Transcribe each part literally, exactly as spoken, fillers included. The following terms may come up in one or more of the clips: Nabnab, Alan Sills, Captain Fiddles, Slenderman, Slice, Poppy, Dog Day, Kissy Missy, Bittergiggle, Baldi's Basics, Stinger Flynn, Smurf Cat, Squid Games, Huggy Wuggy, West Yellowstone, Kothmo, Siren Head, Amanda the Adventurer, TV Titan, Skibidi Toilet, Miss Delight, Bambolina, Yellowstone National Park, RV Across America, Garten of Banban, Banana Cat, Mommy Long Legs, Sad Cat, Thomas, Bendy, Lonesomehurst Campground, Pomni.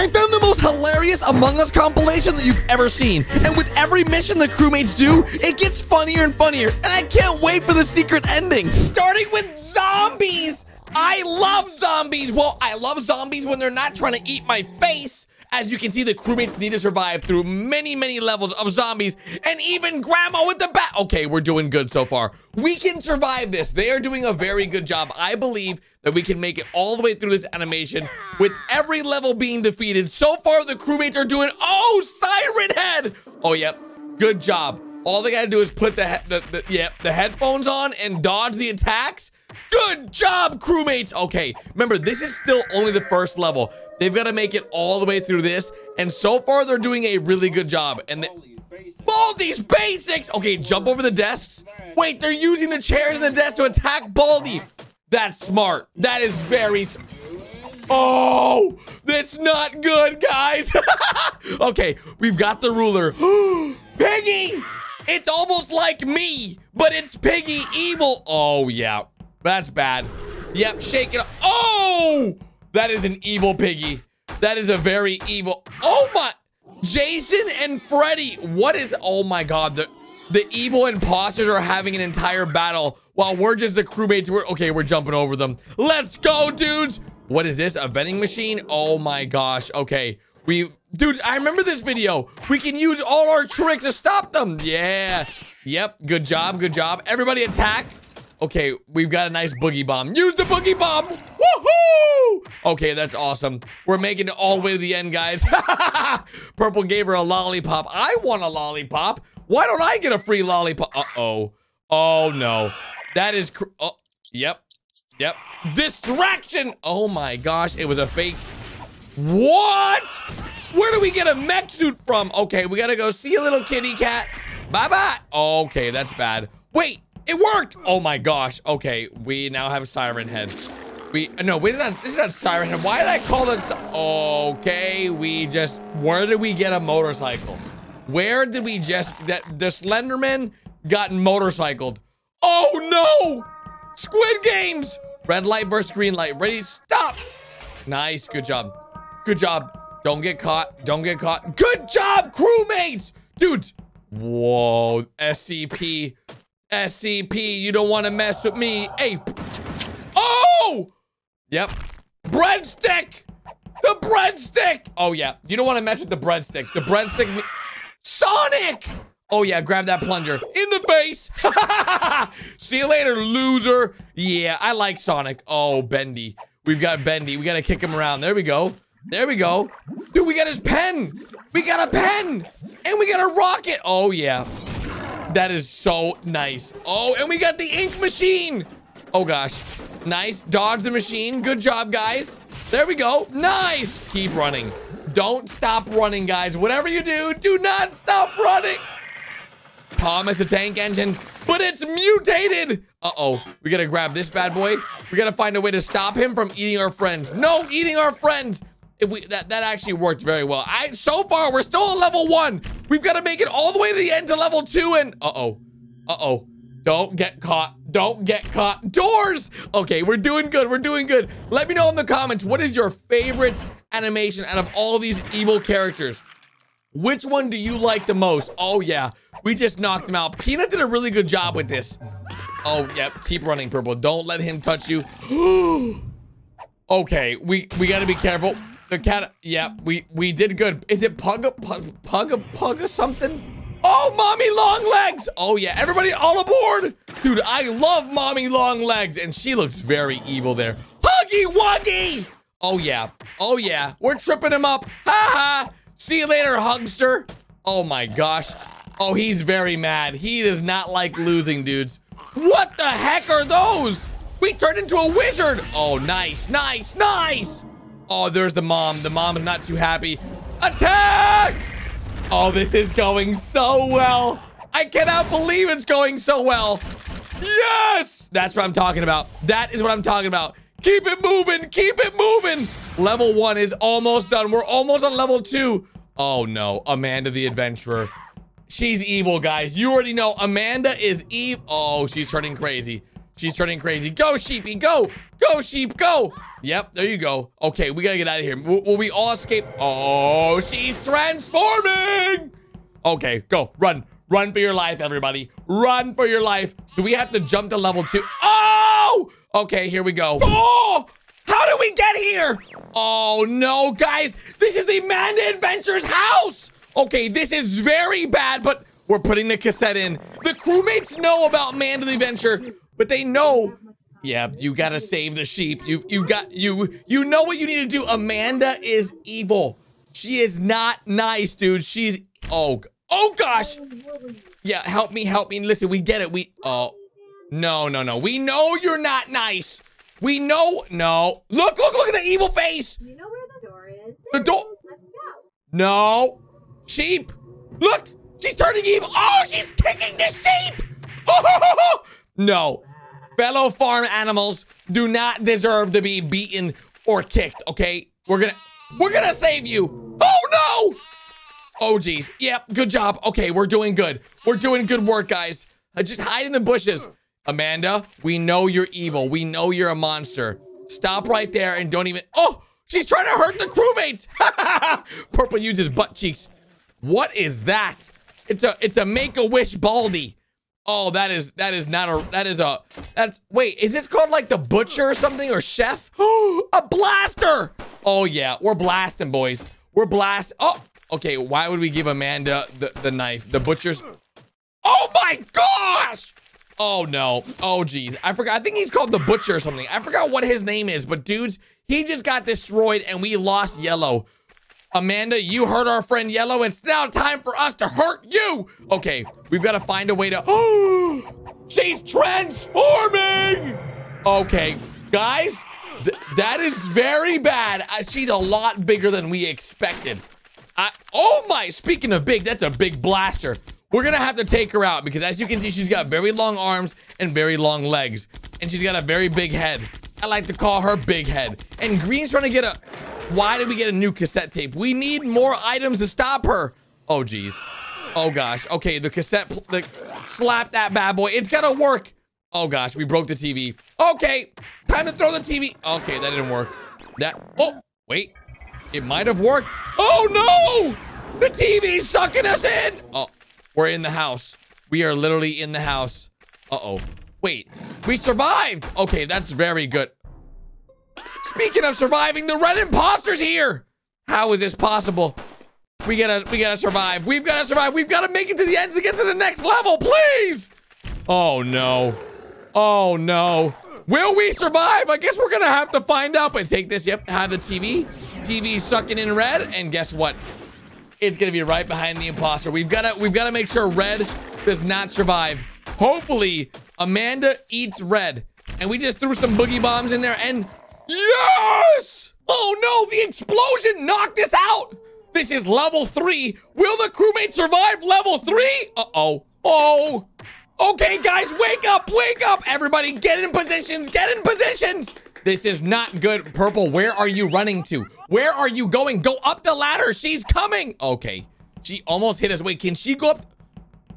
I found the most hilarious Among Us compilation that you've ever seen. And with every mission the crewmates do, it gets funnier and funnier. And I can't wait for the secret ending. Starting with zombies. I love zombies. Well, I love zombies when they're not trying to eat my face. As you can see, the crewmates need to survive through many, many levels of zombies, and even Grandma with the bat. Okay, we're doing good so far. We can survive this. They are doing a very good job. I believe that we can make it all the way through this animation with every level being defeated. So far, the crewmates are doing, oh, Siren Head. Oh, yep, good job. All they gotta do is put the, the, the, yeah, the headphones on and dodge the attacks. Good job, crewmates. Okay, remember, this is still only the first level. They've got to make it all the way through this, and so far they're doing a really good job. And the Baldi's Basics. Baldi's Basics. Okay, jump over the desks. Wait, they're using the chairs and the desks to attack Baldi. That's smart. That is very. Oh, that's not good, guys. Okay, we've got the ruler. Piggy. It's almost like me, but it's Piggy evil. Oh yeah, that's bad. Yep, shake it up. Oh. That is an evil Piggy. That is a very evil. Oh my, Jason and Freddy. What is, oh my God. The, the evil imposters are having an entire battle while we're just the crewmates. We're, okay, we're jumping over them. Let's go, dudes. What is this, a vending machine? Oh my gosh, okay. We, dude, I remember this video. We can use all our tricks to stop them. Yeah, yep, good job, good job. Everybody attack. Okay, we've got a nice boogie bomb. Use the boogie bomb. Woohoo! Okay, that's awesome. We're making it all the way to the end, guys. Purple gave her a lollipop. I want a lollipop. Why don't I get a free lollipop? Uh-oh. Oh, no. That is... Cr oh, yep. Yep. Distraction! Oh, my gosh. It was a fake... What? Where do we get a mech suit from? Okay, we gotta go see a little kitty cat. Bye-bye. Okay, that's bad. Wait. It worked! Oh my gosh. Okay, we now have Siren Head. We, no, wait, this is not Siren Head. Why did I call it? Okay, we just, where did we get a motorcycle? Where did we just, that the Slenderman got motorcycled. Oh no! Squid Games! Red light versus green light. Ready, stop! Nice, good job. Good job. Don't get caught, don't get caught. Good job, crewmates! Dudes, whoa, S C P. S C P, you don't want to mess with me. Hey. Oh! Yep. Breadstick! The breadstick! Oh, yeah. You don't want to mess with the breadstick. The breadstick... Sonic! Oh, yeah. Grab that plunger. In the face! See you later, loser. Yeah, I like Sonic. Oh, Bendy. We've got Bendy. We got to kick him around. There we go. There we go. Dude, we got his pen. We got a pen. And we got a rocket. Oh, yeah. That is so nice. Oh, and we got the ink machine. Oh gosh, nice, dodge the machine. Good job, guys. There we go, nice. Keep running. Don't stop running, guys. Whatever you do, do not stop running. Thomas the Tank Engine, but it's mutated. Uh-oh, we gotta grab this bad boy. We gotta find a way to stop him from eating our friends. No, eating our friends. If we, that, that actually worked very well. I, so far, we're still on level one. We've got to make it all the way to the end to level two and, uh-oh, uh-oh. Don't get caught, don't get caught. Doors! Okay, we're doing good, we're doing good. Let me know in the comments, what is your favorite animation out of all these evil characters? Which one do you like the most? Oh yeah, we just knocked him out. Peanut did a really good job with this. Oh, yep, keep running, Purple. Don't let him touch you. Okay, we, we gotta be careful. The cat, yeah, we, we did good. Is it pug a pug, pug a pug or something? Oh, Mommy Long Legs. Oh yeah, everybody all aboard. Dude, I love Mommy Long Legs and she looks very evil there. Huggy Wuggy. Oh yeah, oh yeah, we're tripping him up. Ha ha, see you later, Hugster. Oh my gosh. Oh, he's very mad. He does not like losing, dudes. What the heck are those? We turned into a wizard. Oh, nice, nice, nice. Oh, there's the mom. The mom is not too happy. Attack! Oh, this is going so well. I cannot believe it's going so well. Yes! That's what I'm talking about. That is what I'm talking about. Keep it moving, keep it moving. Level one is almost done. We're almost on level two. Oh no, Amanda the Adventurer. She's evil, guys. You already know Amanda is evil. Oh, she's turning crazy. She's turning crazy. Go, sheepy, go. Go, sheep, go. Yep, there you go. Okay, we gotta get out of here. Will, will we all escape? Oh, she's transforming. Okay, go, run. Run for your life, everybody. Run for your life. Do we have to jump to level two? Oh! Okay, here we go. Oh! How did we get here? Oh, no, guys. This is the Amanda Adventurer's house. Okay, this is very bad, but we're putting the cassette in. The crewmates know about Amanda the Adventurer, but they know... Yeah, you gotta save the sheep. You, you got... You, you know what you need to do. Amanda is evil. She is not nice, dude. She's... Oh, Oh, gosh. Yeah, help me, help me. Listen, we get it. We, oh, no, no, no. We know you're not nice. We know, no. Look, look, look at the evil face. You know where the door is. The door. Let's go. No. Sheep. Look, she's turning evil. Oh, she's kicking the sheep. Oh, no. Fellow farm animals do not deserve to be beaten or kicked, okay? We're gonna, we're gonna save you. Oh, no. Oh, geez. Yep, good job. Okay, we're doing good. We're doing good work, guys. Uh, just hide in the bushes. Amanda, we know you're evil. We know you're a monster. Stop right there and don't even... Oh, she's trying to hurt the crewmates. Purple uses butt cheeks. What is that? It's a it's a Make-A-Wish Baldi. Oh, that is that is not a... That is a... That's... Wait, is this called like the butcher or something or chef? A blaster. Oh, yeah. We're blasting, boys. We're blast... Oh. Okay, why would we give Amanda the, the knife? The butcher's... Oh my gosh! Oh no, oh geez. I forgot, I think he's called the butcher or something. I forgot what his name is, but dudes, he just got destroyed and we lost Yellow. Amanda, you hurt our friend Yellow. It's now time for us to hurt you. Okay, we've got to find a way to... Oh, she's transforming! Okay, guys, th that is very bad. Uh, she's a lot bigger than we expected. I, oh my, speaking of big, that's a big blaster. We're gonna have to take her out because as you can see, she's got very long arms and very long legs. And she's got a very big head. I like to call her Big Head. And Green's trying to get a, why did we get a new cassette tape? We need more items to stop her. Oh geez, oh gosh. Okay, the cassette, the, slap that bad boy. It's gonna work. Oh gosh, we broke the T V. Okay, time to throw the T V. Okay, that didn't work. That, oh, wait. It might have worked. Oh no! The T V's sucking us in! Oh, we're in the house. We are literally in the house. Uh-oh. Wait, we survived! Okay, that's very good. Speaking of surviving, the red imposter's here! How is this possible? We gotta, we gotta survive. We've gotta survive. We've gotta make it to the end to get to the next level, please! Oh no. Oh no. Will we survive? I guess we're gonna have to find out. But take this, yep, have the T V. T V sucking in red, and guess what? It's gonna be right behind the imposter. We've gotta, we've gotta make sure red does not survive. Hopefully, Amanda eats red. And we just threw some boogie bombs in there, and yes! Oh no, the explosion knocked us out. This is level three. Will the crewmate survive level three? Uh-oh, oh. Okay, guys, wake up, wake up. Everybody get in positions, get in positions. This is not good. Purple, where are you running to? Where are you going? Go up the ladder, she's coming. Okay, she almost hit us. Wait, can she go up?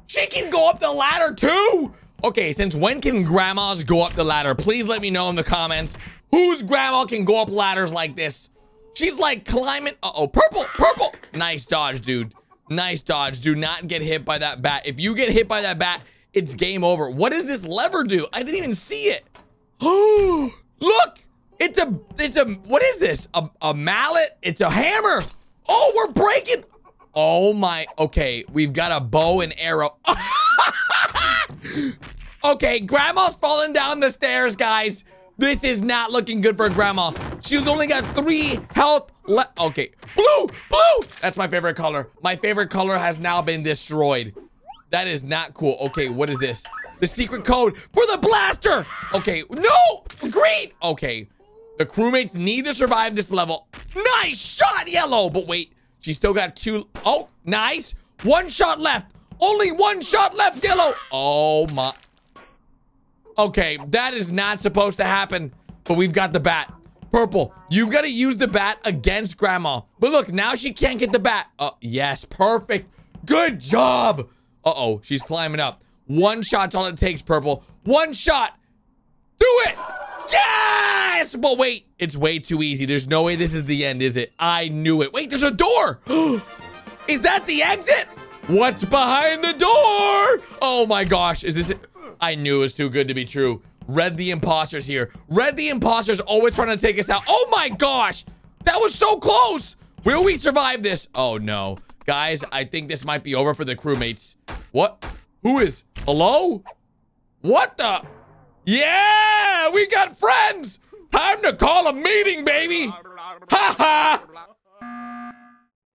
She can go up the ladder too? Okay, since when can grandmas go up the ladder? Please let me know in the comments. Whose grandma can go up ladders like this? She's like climbing, uh-oh, purple, purple. Nice dodge, dude. Nice dodge. Do not get hit by that bat. If you get hit by that bat, it's game over. What does this lever do? I didn't even see it. Oh, look, it's a, it's a, what is this? A, a mallet, it's a hammer. Oh, we're breaking. Oh my, okay, we've got a bow and arrow. Okay, grandma's falling down the stairs, guys. This is not looking good for grandma. She's only got three health left. Okay, blue, blue. That's my favorite color. My favorite color has now been destroyed. That is not cool. Okay, what is this? The secret code for the blaster. Okay, no, green. Okay, the crewmates need to survive this level. Nice shot, Yellow. But wait, she still got two. Oh, nice. One shot left. Only one shot left, Yellow. Oh my. Okay, that is not supposed to happen, but we've got the bat. Purple, you've got to use the bat against Grandma. But look, now she can't get the bat. Oh, yes, perfect. Good job. Uh-oh, she's climbing up. One shot's all it takes, Purple. One shot. Do it! Yes! But wait, it's way too easy. There's no way this is the end, is it? I knew it. Wait, there's a door! Is that the exit? What's behind the door? Oh my gosh, is this it? I knew it was too good to be true. Red the imposter's here. Red the imposter's always trying to take us out. Oh my gosh! That was so close! Will we survive this? Oh no. Guys, I think this might be over for the crewmates. What? Who is? Hello? What the? Yeah! We got friends! Time to call a meeting, baby! Ha ha!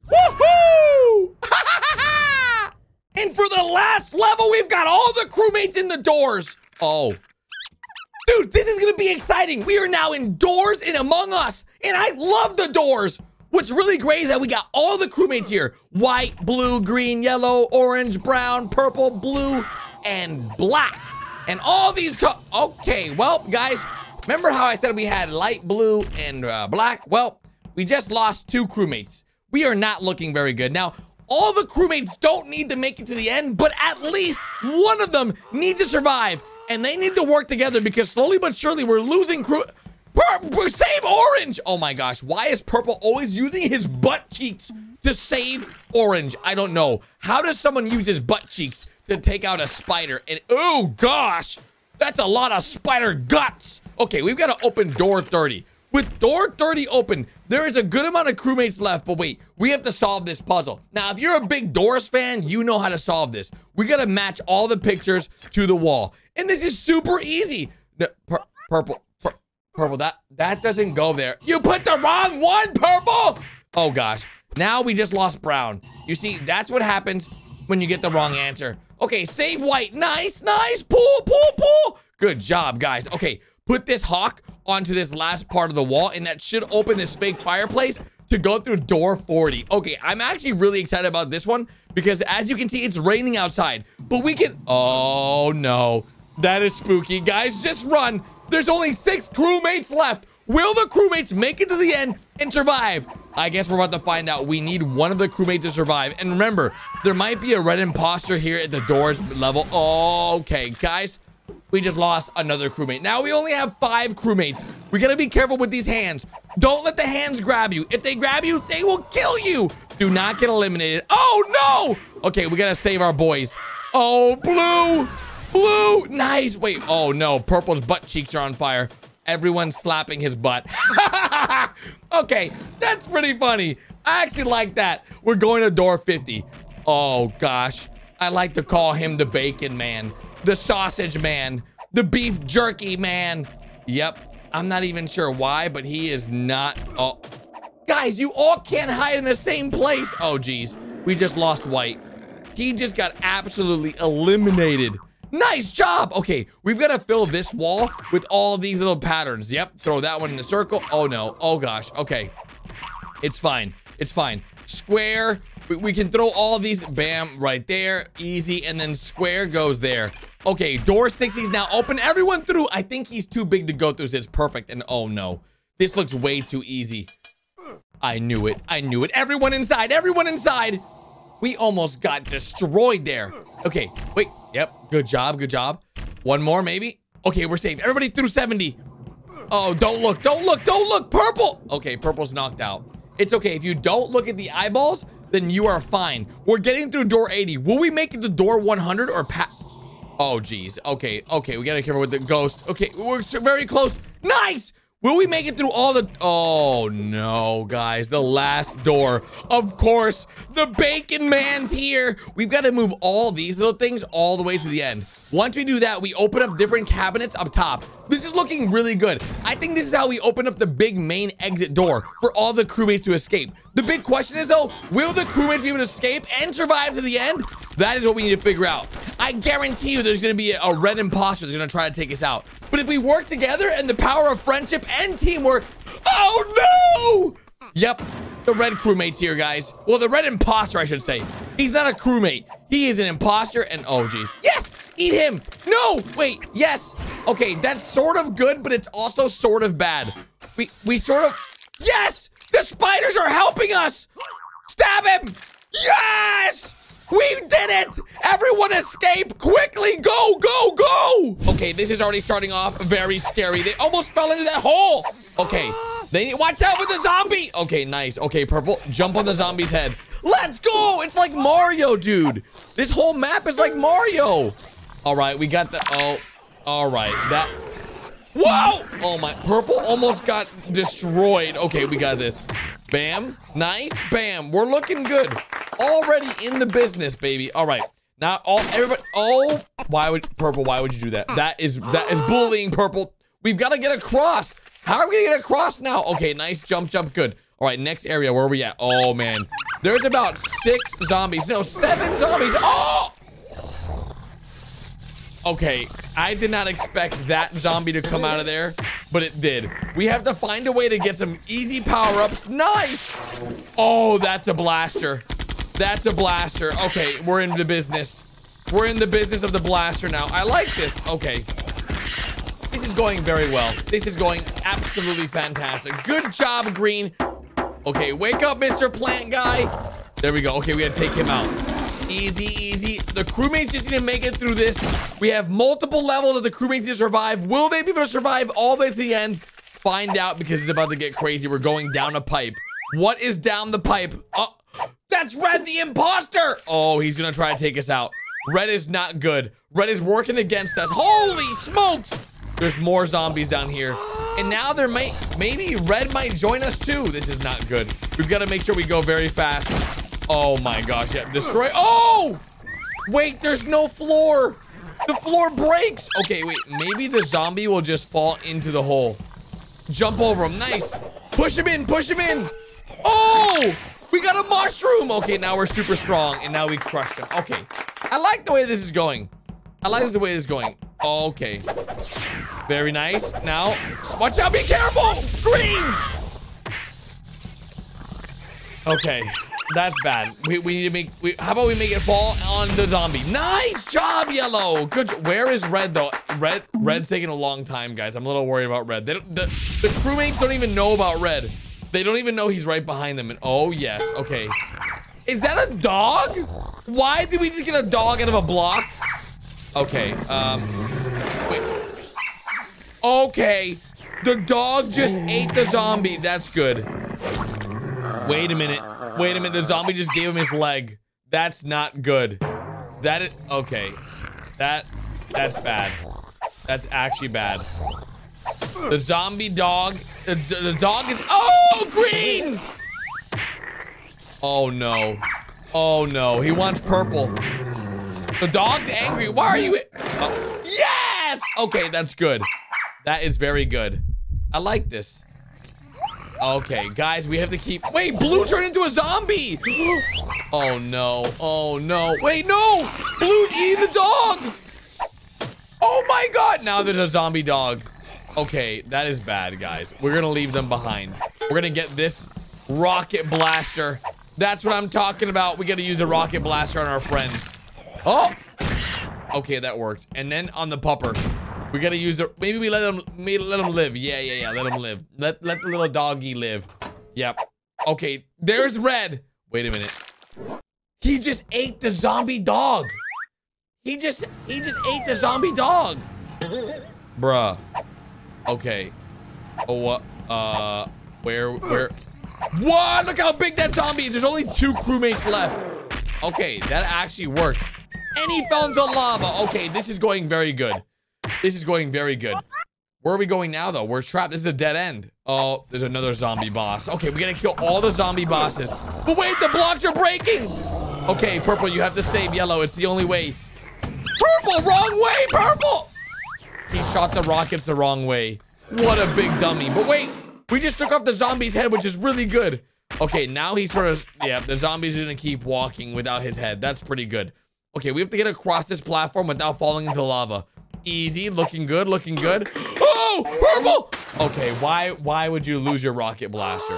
Woohoo! Ha ha ha! And for the last level, we've got all the crewmates in the doors. Oh. Dude, this is gonna be exciting. We are now in Doors and Among Us, and I love the Doors. What's really great is that we got all the crewmates here. White, blue, green, yellow, orange, brown, purple, blue, and black. And all these co- Okay, well, guys, remember how I said we had light blue and uh, black? Well, we just lost two crewmates. We are not looking very good. Now, all the crewmates don't need to make it to the end, but at least one of them needs to survive. And they need to work together because slowly but surely we're losing crew. Pur save Orange! Oh my gosh, why is Purple always using his butt cheeks to save Orange? I don't know. How does someone use his butt cheeks to take out a spider? And oh gosh, that's a lot of spider guts. Okay, we've got to open door thirty. With door thirty open, there is a good amount of crewmates left, but wait, we have to solve this puzzle. Now, if you're a big Doors fan, you know how to solve this. We got to match all the pictures to the wall. And this is super easy. No, pur purple, pur purple, that, that doesn't go there. You put the wrong one, Purple! Oh gosh, now we just lost Brown. You see, that's what happens when you get the wrong answer. Okay, save White, nice, nice, pull, pull, pull. Good job, guys. Okay, put this hawk onto this last part of the wall, and that should open this fake fireplace to go through door forty. Okay, I'm actually really excited about this one because as you can see, it's raining outside, but we can, oh no, that is spooky. Guys, just run. There's only six crewmates left. Will the crewmates make it to the end and survive? I guess we're about to find out. We need one of the crewmates to survive. And remember, there might be a red imposter here at the Doors level. Okay, guys. We just lost another crewmate. Now we only have five crewmates. We gotta be careful with these hands. Don't let the hands grab you. If they grab you, they will kill you. Do not get eliminated. Oh no! Okay, we gotta save our boys. Oh, blue, blue, nice. Wait, oh no, Purple's butt cheeks are on fire. Everyone's slapping his butt. Okay, that's pretty funny. I actually like that. We're going to door fifty. Oh gosh, I like to call him the Bacon Man. The sausage man, the beef jerky man. Yep, I'm not even sure why, but he is not, oh. Guys, you all can't hide in the same place. Oh geez, we just lost White. He just got absolutely eliminated. Nice job. Okay, we've got to fill this wall with all these little patterns. Yep, throw that one in the circle. Oh no, oh gosh, okay. It's fine, it's fine. Square, we, we can throw all these, bam, right there, easy, and then square goes there. Okay, door sixties now open. Everyone through. I think he's too big to go through, so it's perfect. And oh no, this looks way too easy. I knew it, I knew it. Everyone inside, everyone inside. We almost got destroyed there. Okay, wait, yep, good job, good job. One more maybe. Okay, we're safe. Everybody through seventy. Oh, don't look, don't look, don't look, Purple. Okay, Purple's knocked out. It's okay, if you don't look at the eyeballs, then you are fine. We're getting through door eighty. Will we make it to door one hundred or pa- Oh, geez. Okay, okay, we gotta cover with the ghost. Okay, we're very close. Nice! Will we make it through all the- Oh, no, guys. The last door. Of course, the Bacon Man's here. We've gotta move all these little things all the way to the end. Once we do that, we open up different cabinets up top. This is looking really good. I think this is how we open up the big main exit door for all the crewmates to escape. The big question is though, will the crewmates be able to escape and survive to the end? That is what we need to figure out. I guarantee you there's gonna be a red imposter that's gonna try to take us out. But if we work together and the power of friendship and teamwork, oh no! Yep, the red crewmate's here, guys. Well, the red imposter, I should say. He's not a crewmate. He is an imposter and oh geez. Yes! Eat him! No! Wait, yes! Okay, that's sort of good, but it's also sort of bad. We we sort of... Yes! The spiders are helping us! Stab him! Yes! We did it! Everyone escape quickly! Go, go, go! Okay, this is already starting off very scary. They almost fell into that hole. Okay, they need, watch out with the zombie. Okay, nice. Okay, purple, jump on the zombie's head. Let's go! It's like Mario, dude. This whole map is like Mario. All right, we got the, oh, all right, that, whoa! Oh my, purple almost got destroyed. Okay, we got this. Bam, nice, bam. We're looking good. Already in the business, baby. All right, now all everybody. Oh, why would purple? Why would you do that? That is that is bullying, purple. We've got to get across. How are we gonna get across now? Okay, nice jump, jump, good. All right, next area. Where are we at? Oh man, there's about six zombies. No, seven zombies. Oh. Okay, I did not expect that zombie to come out of there, but it did. We have to find a way to get some easy power-ups. Nice. Oh, that's a blaster. That's a blaster. Okay, we're in the business. We're in the business of the blaster now. I like this. Okay. This is going very well. This is going absolutely fantastic. Good job, Green. Okay, wake up, Mister Plant Guy. There we go. Okay, we gotta take him out. Easy, easy. The crewmates just need to make it through this. We have multiple levels that the crewmates need to survive. Will they be able to survive all the way to the end? Find out, because it's about to get crazy. We're going down a pipe. What is down the pipe? Oh. That's Red the imposter! Oh, he's gonna try to take us out. Red is not good. Red is working against us. Holy smokes! There's more zombies down here. And now there might, maybe Red might join us too. This is not good. We've gotta make sure we go very fast. Oh my gosh, yeah, destroy, oh! Wait, there's no floor. The floor breaks. Okay, wait, maybe the zombie will just fall into the hole. Jump over him, nice. Push him in, push him in. Oh! We got a mushroom. Okay, now we're super strong, and now we crushed him. Okay, I like the way this is going. I like the way this is going. Okay, very nice. Now, watch out! Be careful, Green. Okay, that's bad. We we need to make. We, how about we make it fall on the zombie? Nice job, Yellow. Good. Where is Red though? Red. Red's taking a long time, guys. I'm a little worried about Red. They don't, the the crewmates don't even know about Red. They don't even know he's right behind them. And oh, yes. Okay. Is that a dog? Why did we just get a dog out of a block? Okay. Um, wait. Okay. The dog just ate the zombie. That's good. Wait a minute. Wait a minute. The zombie just gave him his leg. That's not good. That is... Okay. That... That's bad. That's actually bad. The zombie dog, the, the dog is, oh, Green! Oh no, oh no, he wants purple. The dog's angry, why are you, oh, yes! Okay, that's good. That is very good. I like this. Okay, guys, we have to keep, wait, blue turned into a zombie! Oh no, oh no, wait, no! Blue's eating the dog! Oh my God, now there's a zombie dog. Okay, that is bad, guys. We're gonna leave them behind. We're gonna get this rocket blaster. That's what I'm talking about. We gotta use the rocket blaster on our friends. Oh! Okay, that worked. And then on the pupper. We gotta use the, maybe we let them, maybe let them live. Yeah, yeah, yeah, let them live. Let, let the little doggy live. Yep. Okay, there's Red. Wait a minute. He just ate the zombie dog. He just, he just ate the zombie dog. Bruh. Okay. Oh, what? Uh, uh, where, where? What? Look how big that zombie is. There's only two crewmates left. Okay, that actually worked. And he fell into lava. Okay, this is going very good. This is going very good. Where are we going now, though? We're trapped. This is a dead end. Oh, there's another zombie boss. Okay, we gotta kill all the zombie bosses. But wait, the blocks are breaking. Okay, Purple, you have to save Yellow. It's the only way. Purple, wrong way, Purple! He shot the rockets the wrong way. What a big dummy. But wait, we just took off the zombie's head, which is really good. Okay, now he's sort of, yeah, the zombie's gonna keep walking without his head. That's pretty good. Okay, we have to get across this platform without falling into lava. Easy, looking good, looking good. Oh, Purple! Okay, why why would you lose your rocket blaster?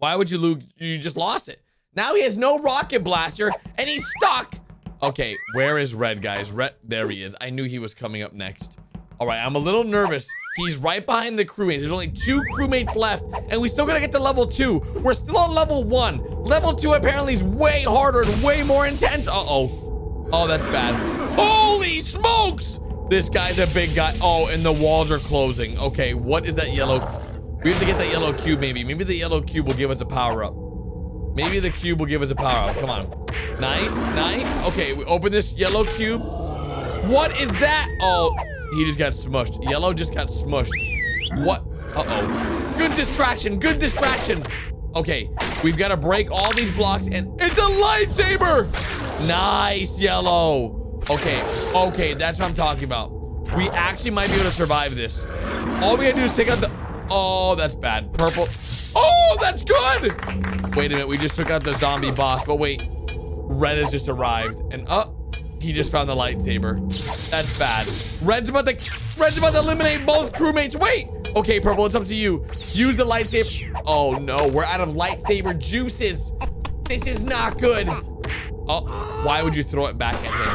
Why would you lose, you just lost it. Now he has no rocket blaster and he's stuck. Okay, where is Red, guys? Red, there he is. I knew he was coming up next. All right, I'm a little nervous. He's right behind the crewmates. There's only two crewmates left, and we still gotta get to level two. We're still on level one. Level two apparently is way harder and way more intense. Uh-oh. Oh, that's bad. Holy smokes! This guy's a big guy. Oh, and the walls are closing. Okay, what is that yellow? We have to get that yellow cube, maybe. Maybe the yellow cube will give us a power-up. Maybe the cube will give us a power-up. Come on. Nice, nice. Okay, we open this yellow cube. What is that? Oh, he just got smushed. Yellow just got smushed. What? Uh-oh. Good distraction, good distraction. Okay, we've got to break all these blocks, and it's a lightsaber! Nice, yellow. Okay, okay, that's what I'm talking about. We actually might be able to survive this. All we gotta do is take out the... Oh, that's bad. Purple. Oh, that's good! Wait a minute, we just took out the zombie boss, but wait. Red has just arrived, and uh, he just found the lightsaber. That's bad. Red's about to, Red's about to eliminate both crewmates. Wait! Okay, Purple, it's up to you. Use the lightsaber. Oh no, we're out of lightsaber juices. This is not good. Oh, why would you throw it back at him?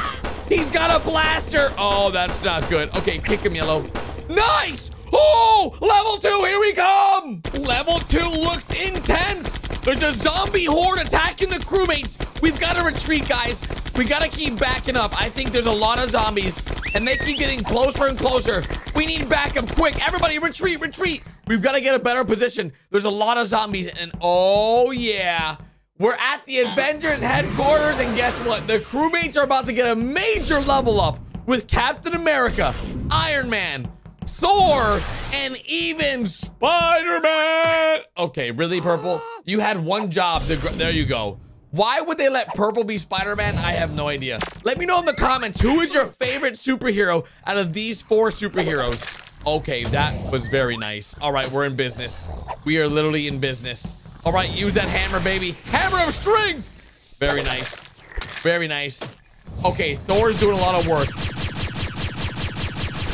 He's got a blaster! Oh, that's not good. Okay, kick him, Yellow. Nice! Oh, level two, here we come! Level two looked intense! There's a zombie horde attacking the crewmates. We've got to retreat, guys. We got to keep backing up. I think there's a lot of zombies, and they keep getting closer and closer. We need backup quick. Everybody retreat, retreat. We've got to get a better position. There's a lot of zombies, and oh, yeah. We're at the Avengers headquarters, and guess what? The crewmates are about to get a major level up with Captain America, Iron Man, Thor, and even Spider-Man. Okay, really, Purple? You had one job. To gr there you go. Why would they let Purple be Spider-Man? I have no idea. Let me know in the comments, who is your favorite superhero out of these four superheroes? Okay, that was very nice. All right, we're in business. We are literally in business. All right, use that hammer, baby. Hammer of strength! Very nice. Very nice. Okay, Thor's doing a lot of work.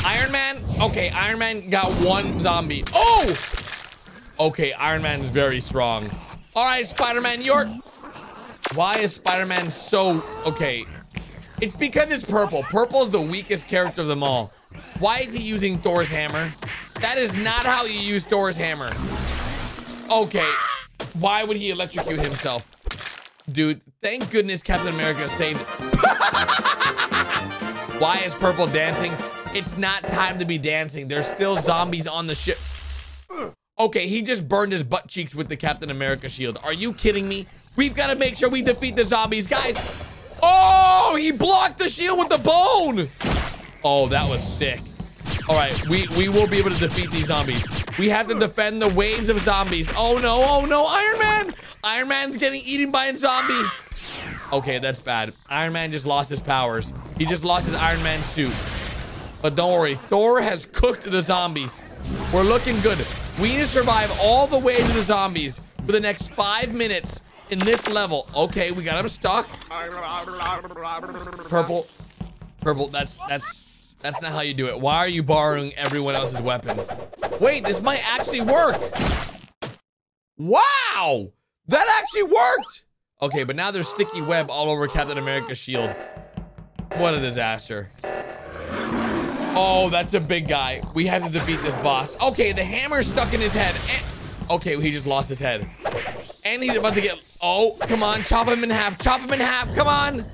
Iron Man? Okay, Iron Man got one zombie. Oh! Okay, Iron Man's very strong. All right, Spider-Man, you're... Why is Spider-Man so... Okay. It's because it's Purple. Purple's the weakest character of them all. Why is he using Thor's hammer? That is not how you use Thor's hammer. Okay. Why would he electrocute himself? Dude, thank goodness Captain America saved... Why is Purple dancing? It's not time to be dancing. There's still zombies on the ship. Okay, he just burned his butt cheeks with the Captain America shield. Are you kidding me? We've got to make sure we defeat the zombies, guys. Oh, he blocked the shield with the bone. Oh, that was sick. All right, we, we will be able to defeat these zombies. We have to defend the waves of zombies. Oh, no, oh, no, Iron Man. Iron Man's getting eaten by a zombie. Okay, that's bad. Iron Man just lost his powers. He just lost his Iron Man suit. But don't worry, Thor has cooked the zombies. We're looking good. We need to survive all the waves of the zombies for the next five minutes. In this level. Okay, we got him stuck. Purple. Purple, that's that's that's not how you do it. Why are you borrowing everyone else's weapons? Wait, this might actually work. Wow! That actually worked! Okay, but now there's sticky web all over Captain America's shield. What a disaster. Oh, that's a big guy. We have to defeat this boss. Okay, the hammer's stuck in his head. And, okay, he just lost his head. And he's about to get, oh, come on, chop him in half, chop him in half, come on.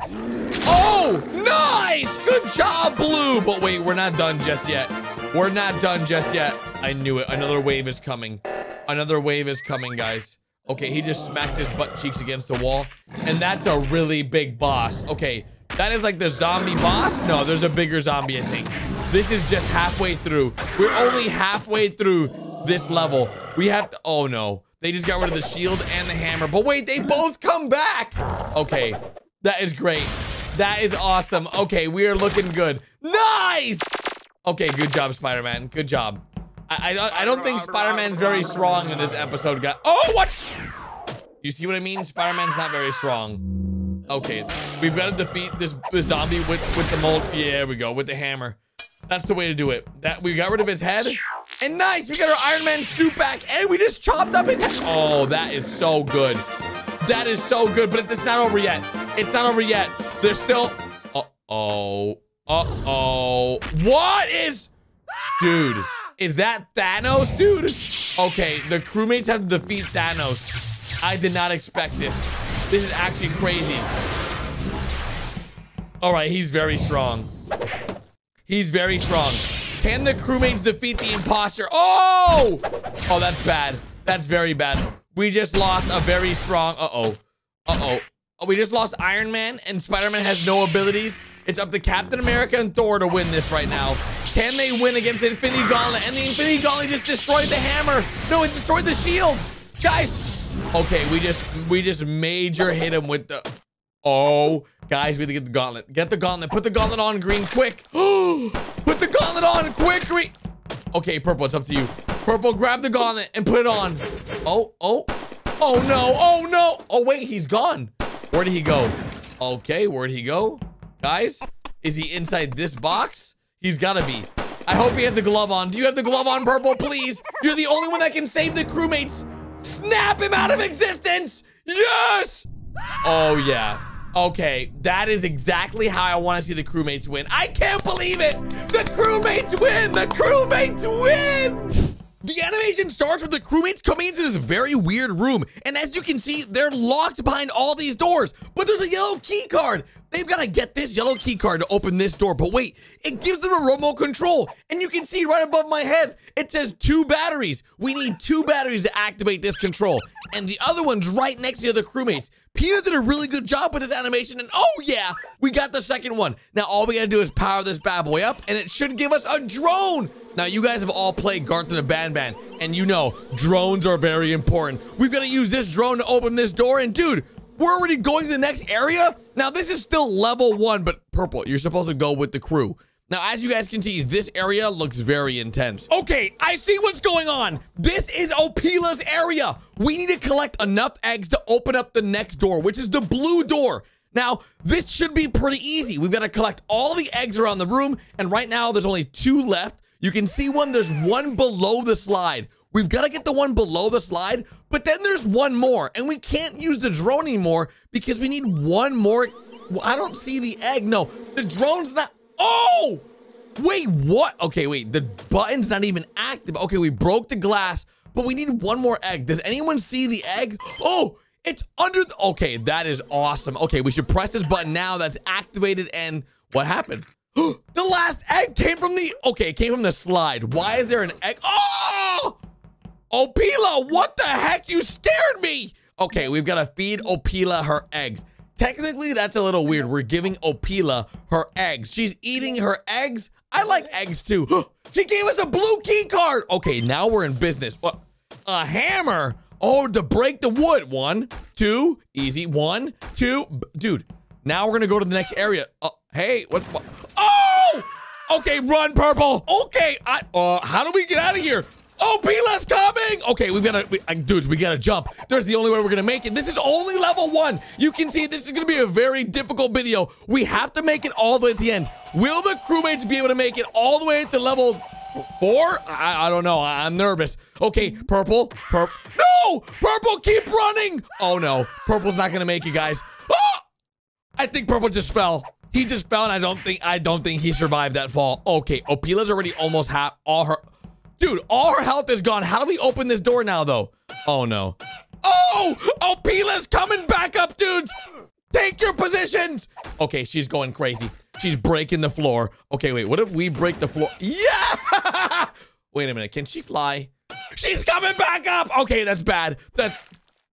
Oh, nice, good job, Blue. But wait, we're not done just yet. We're not done just yet. I knew it, another wave is coming. Another wave is coming, guys. Okay, he just smacked his butt cheeks against the wall. And that's a really big boss. Okay, that is like the zombie boss? No, there's a bigger zombie, I think. This is just halfway through. We're only halfway through this level. We have to, oh no. They just got rid of the shield and the hammer. But wait, they both come back. Okay, that is great. That is awesome. Okay, we are looking good. Nice! Okay, good job, Spider-Man. Good job. I, I, I don't think Spider-Man's very strong in this episode, guys. Oh, what? You see what I mean? Spider-Man's not very strong. Okay, we've got to defeat this, this zombie with, with the mold. Yeah, there we go, with the hammer. That's the way to do it. That we got rid of his head. And nice, we got our Iron Man suit back and we just chopped up his head. Oh, that is so good. That is so good, but it's not over yet. It's not over yet. There's still, uh-oh, uh-oh. What is, dude, Is that Thanos, dude? Okay, the crewmates have to defeat Thanos. I did not expect this. This is actually crazy. All right, he's very strong. He's very strong. Can the crewmates defeat the imposter? Oh! Oh, that's bad. That's very bad. We just lost a very strong... Uh-oh. Uh-oh. Oh, we just lost Iron Man, and Spider-Man has no abilities. It's up to Captain America and Thor to win this right now. Can they win against the Infinity Gauntlet? And the Infinity Gauntlet just destroyed the hammer. No, it destroyed the shield. Guys. Okay, we just we just major hit him with the... Oh, guys, we have to get the gauntlet. Get the gauntlet. Put the gauntlet on, green, quick. Put the gauntlet on, quick, green. Okay, purple, it's up to you. Purple, grab the gauntlet and put it on. Oh, oh. Oh, no. Oh, no. Oh, wait, he's gone. Where did he go? Okay, where did he go? Guys, is he inside this box? He's got to be. I hope he has the glove on. Do you have the glove on, purple, please? You're the only one that can save the crewmates. Snap him out of existence. Yes. Oh, yeah. Okay, that is exactly how I want to see the crewmates win. I can't believe it! The crewmates win! The crewmates win! The animation starts with the crewmates coming into this very weird room. And as you can see, they're locked behind all these doors. But there's a yellow key card. They've got to get this yellow key card to open this door. But wait, it gives them a remote control. And you can see right above my head, it says two batteries. We need two batteries to activate this control. And the other one's right next to the other crewmates. Peter did a really good job with this animation, and oh yeah, we got the second one. Now all we gotta do is power this bad boy up, and it should give us a drone. Now you guys have all played Garten of Banban, and you know, drones are very important. We've gotta use this drone to open this door, and dude, we're already going to the next area? Now this is still level one, but purple, you're supposed to go with the crew. Now, as you guys can see, this area looks very intense. Okay, I see what's going on. This is Opila's area. We need to collect enough eggs to open up the next door, which is the blue door. Now, this should be pretty easy. We've got to collect all the eggs around the room, and right now, there's only two left. You can see one. There's one below the slide. We've got to get the one below the slide, but then there's one more, and we can't use the drone anymore because we need one more. I don't see the egg. No, the drone's not... Oh, wait, what? Okay, wait, the button's not even active. Okay, we broke the glass, but we need one more egg. Does anyone see the egg? Oh, it's under the, okay, that is awesome. Okay, we should press this button now. That's activated, and what happened? The last egg came from the, okay, it came from the slide. Why is there an egg? Oh, Opila, what the heck? You scared me. Okay, we've got to feed Opila her eggs. Technically, that's a little weird. We're giving Opila her eggs. She's eating her eggs. I like eggs too. She gave us a blue key card. Okay, now we're in business. What? A hammer? Oh, to break the wood. One, two, easy. One, two. Dude, now we're gonna go to the next area. Uh, hey, what's, what? Oh! Okay, run, purple. Okay, I, uh, how do we get out of here? Opila's coming! Okay, we've got to... We, uh, dudes, we got to jump. There's the only way we're going to make it. This is only level one. You can see this is going to be a very difficult video. We have to make it all the way at the end. Will the crewmates be able to make it all the way to level four? I, I don't know. I, I'm nervous. Okay, purple. Purple. No! Purple, keep running! Oh, no. Purple's not going to make it, guys. Ah! I think purple just fell. He just fell, and I don't think, I don't think he survived that fall. Okay, Opila's already almost half... All her... Dude, all her health is gone. How do we open this door now, though? Oh, no. Oh! Opila's coming back up, dudes! Take your positions! Okay, she's going crazy. She's breaking the floor. Okay, wait, what if we break the floor? Yeah! Wait a minute, can she fly? She's coming back up! Okay, that's bad. That's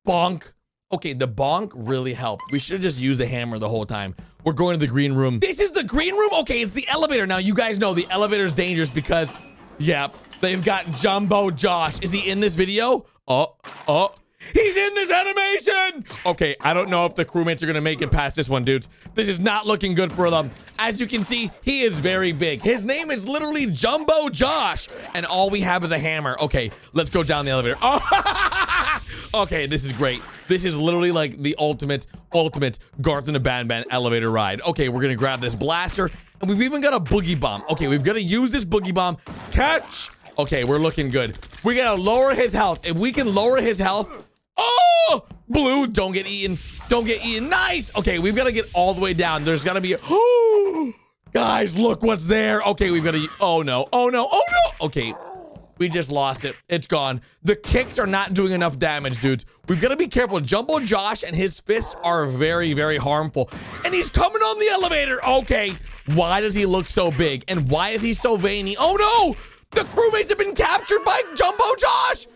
bonk. Okay, the bonk really helped. We should have just used the hammer the whole time. We're going to the green room. This is the green room? Okay, it's the elevator. Now, you guys know the elevator's dangerous because, yeah. They've got Jumbo Josh. Is he in this video? Oh, oh. He's in this animation! Okay, I don't know if the crewmates are gonna make it past this one, dudes. This is not looking good for them. As you can see, he is very big. His name is literally Jumbo Josh. And all we have is a hammer. Okay, let's go down the elevator. Oh, okay, this is great. This is literally like the ultimate, ultimate Garten of Banban elevator ride. Okay, we're gonna grab this blaster. And we've even got a boogie bomb. Okay, we've gotta use this boogie bomb. Catch! Okay, we're looking good. We gotta lower his health. If we can lower his health... Oh! Blue, don't get eaten. Don't get eaten. Nice! Okay, we've gotta get all the way down. There's gotta be... Oh! Guys, look what's there. Okay, we've gotta... Oh, no. Oh, no. Oh, no! Okay. We just lost it. It's gone. The kicks are not doing enough damage, dudes. We've got to be careful. Jumbo Josh and his fists are very, very harmful. And he's coming on the elevator. Okay. Why does he look so big? And why is he so veiny? Oh, no. The crewmates have been captured by Jumbo Josh.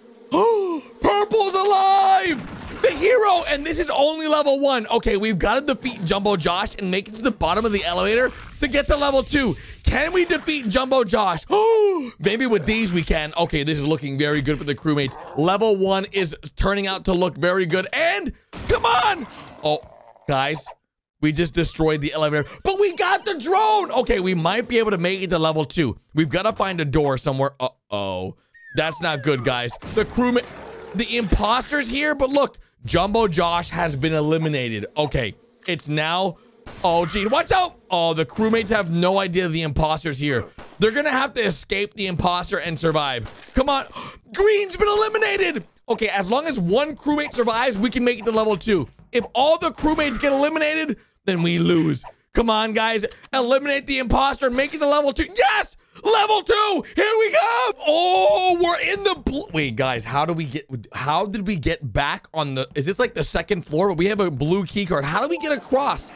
Purple's alive. The hero. And this is only level one. Okay, we've got to defeat Jumbo Josh and make it to the bottom of the elevator to get to level two. Can we defeat Jumbo Josh? Oh, maybe with these we can. Okay, this is looking very good for the crewmates. Level one is turning out to look very good. And come on. Oh, guys, we just destroyed the elevator, but we got the drone. Okay, we might be able to make it to level two. We've got to find a door somewhere. Uh-oh, that's not good, guys. The crewmate, the imposter's here, but look, Jumbo Josh has been eliminated. Okay, it's now... Oh, gee, watch out. Oh, the crewmates have no idea the imposter's here. They're going to have to escape the imposter and survive. Come on. Green's been eliminated. Okay, as long as one crewmate survives, we can make it to level two. If all the crewmates get eliminated, then we lose. Come on, guys. Eliminate the imposter. Make it to level two. Yes! Level two. Here we go. Oh, we're in the... Bl Wait, guys, how do we get... How did we get back on the... Is this like the second floor? We have a blue key card. How do we get across?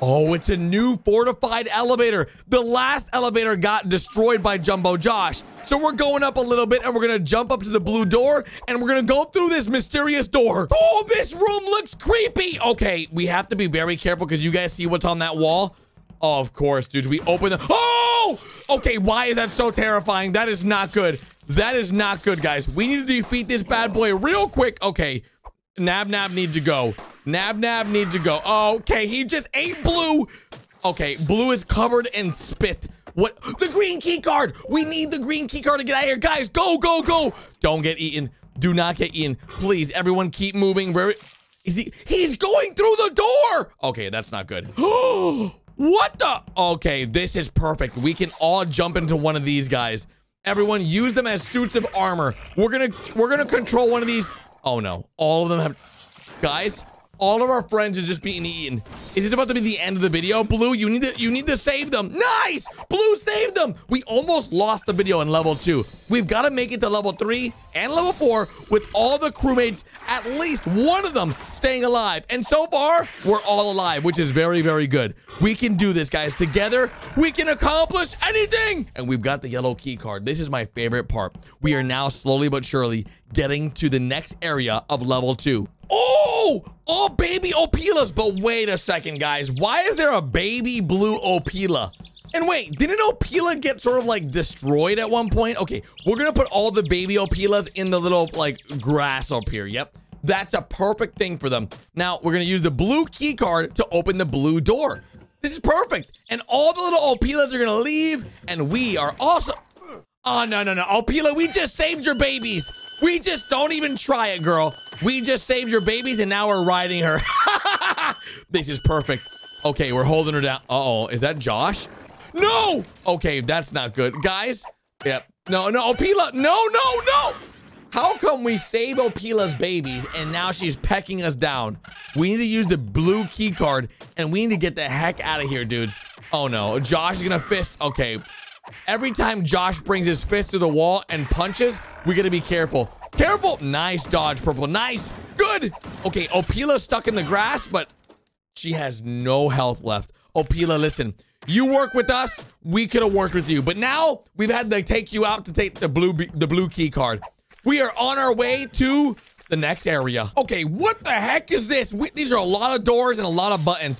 Oh, it's a new fortified elevator. The last elevator got destroyed by Jumbo Josh. So we're going up a little bit and we're gonna jump up to the blue door and we're gonna go through this mysterious door. Oh, this room looks creepy. Okay, we have to be very careful because you guys see what's on that wall? Oh, of course, dudes, we open the, oh! Okay, why is that so terrifying? That is not good. That is not good, guys. We need to defeat this bad boy real quick. Okay, Nabnab needs to go. Nabnab needs to go. Okay, he just ate blue. Okay, blue is covered in spit. What? The green key card. We need the green key card to get out of here. Guys, go, go, go. Don't get eaten. Do not get eaten. Please, everyone keep moving. Where is he? He's going through the door. Okay, that's not good. What the? Okay, this is perfect. We can all jump into one of these guys. Everyone use them as suits of armor. We're gonna, we're gonna control one of these. Oh no, all of them have, guys. All of our friends are just being eaten. Is this about to be the end of the video? Blue, you need to you need to save them. Nice! Blue saved them! We almost lost the video in level two. We've got to make it to level three and level four with all the crewmates, at least one of them, staying alive. And so far, we're all alive, which is very, very good. We can do this, guys. Together, we can accomplish anything! And we've got the yellow key card. This is my favorite part. We are now slowly but surely getting to the next area of level two. Oh, oh, baby Opilas. But wait a second, guys. Why is there a baby blue Opila? And wait, didn't Opila get sort of like destroyed at one point? Okay, we're going to put all the baby Opilas in the little like grass up here. Yep, that's a perfect thing for them. Now, we're going to use the blue key card to open the blue door. This is perfect. And all the little Opilas are going to leave. And we are also... Oh, no, no, no. Opila, we just saved your babies. We just don't even try it, girl. We just saved your babies, and now we're riding her. This is perfect. Okay, we're holding her down. Uh-oh, is that Josh? No! Okay, that's not good. Guys, yep. No, no, Opila, no, no, no! How come we save Opila's babies, and now she's pecking us down? We need to use the blue key card, and we need to get the heck out of here, dudes. Oh, no, Josh is gonna fist, okay. Every time Josh brings his fist to the wall and punches, we gotta be careful. Careful! Nice dodge, Purple. Nice. Good. Okay, Opila's stuck in the grass, but she has no health left. Opila, listen. You work with us. We could have worked with you. But now we've had to take you out to take the blue the blue key card. We are on our way to the next area. Okay, what the heck is this? We, these are a lot of doors and a lot of buttons.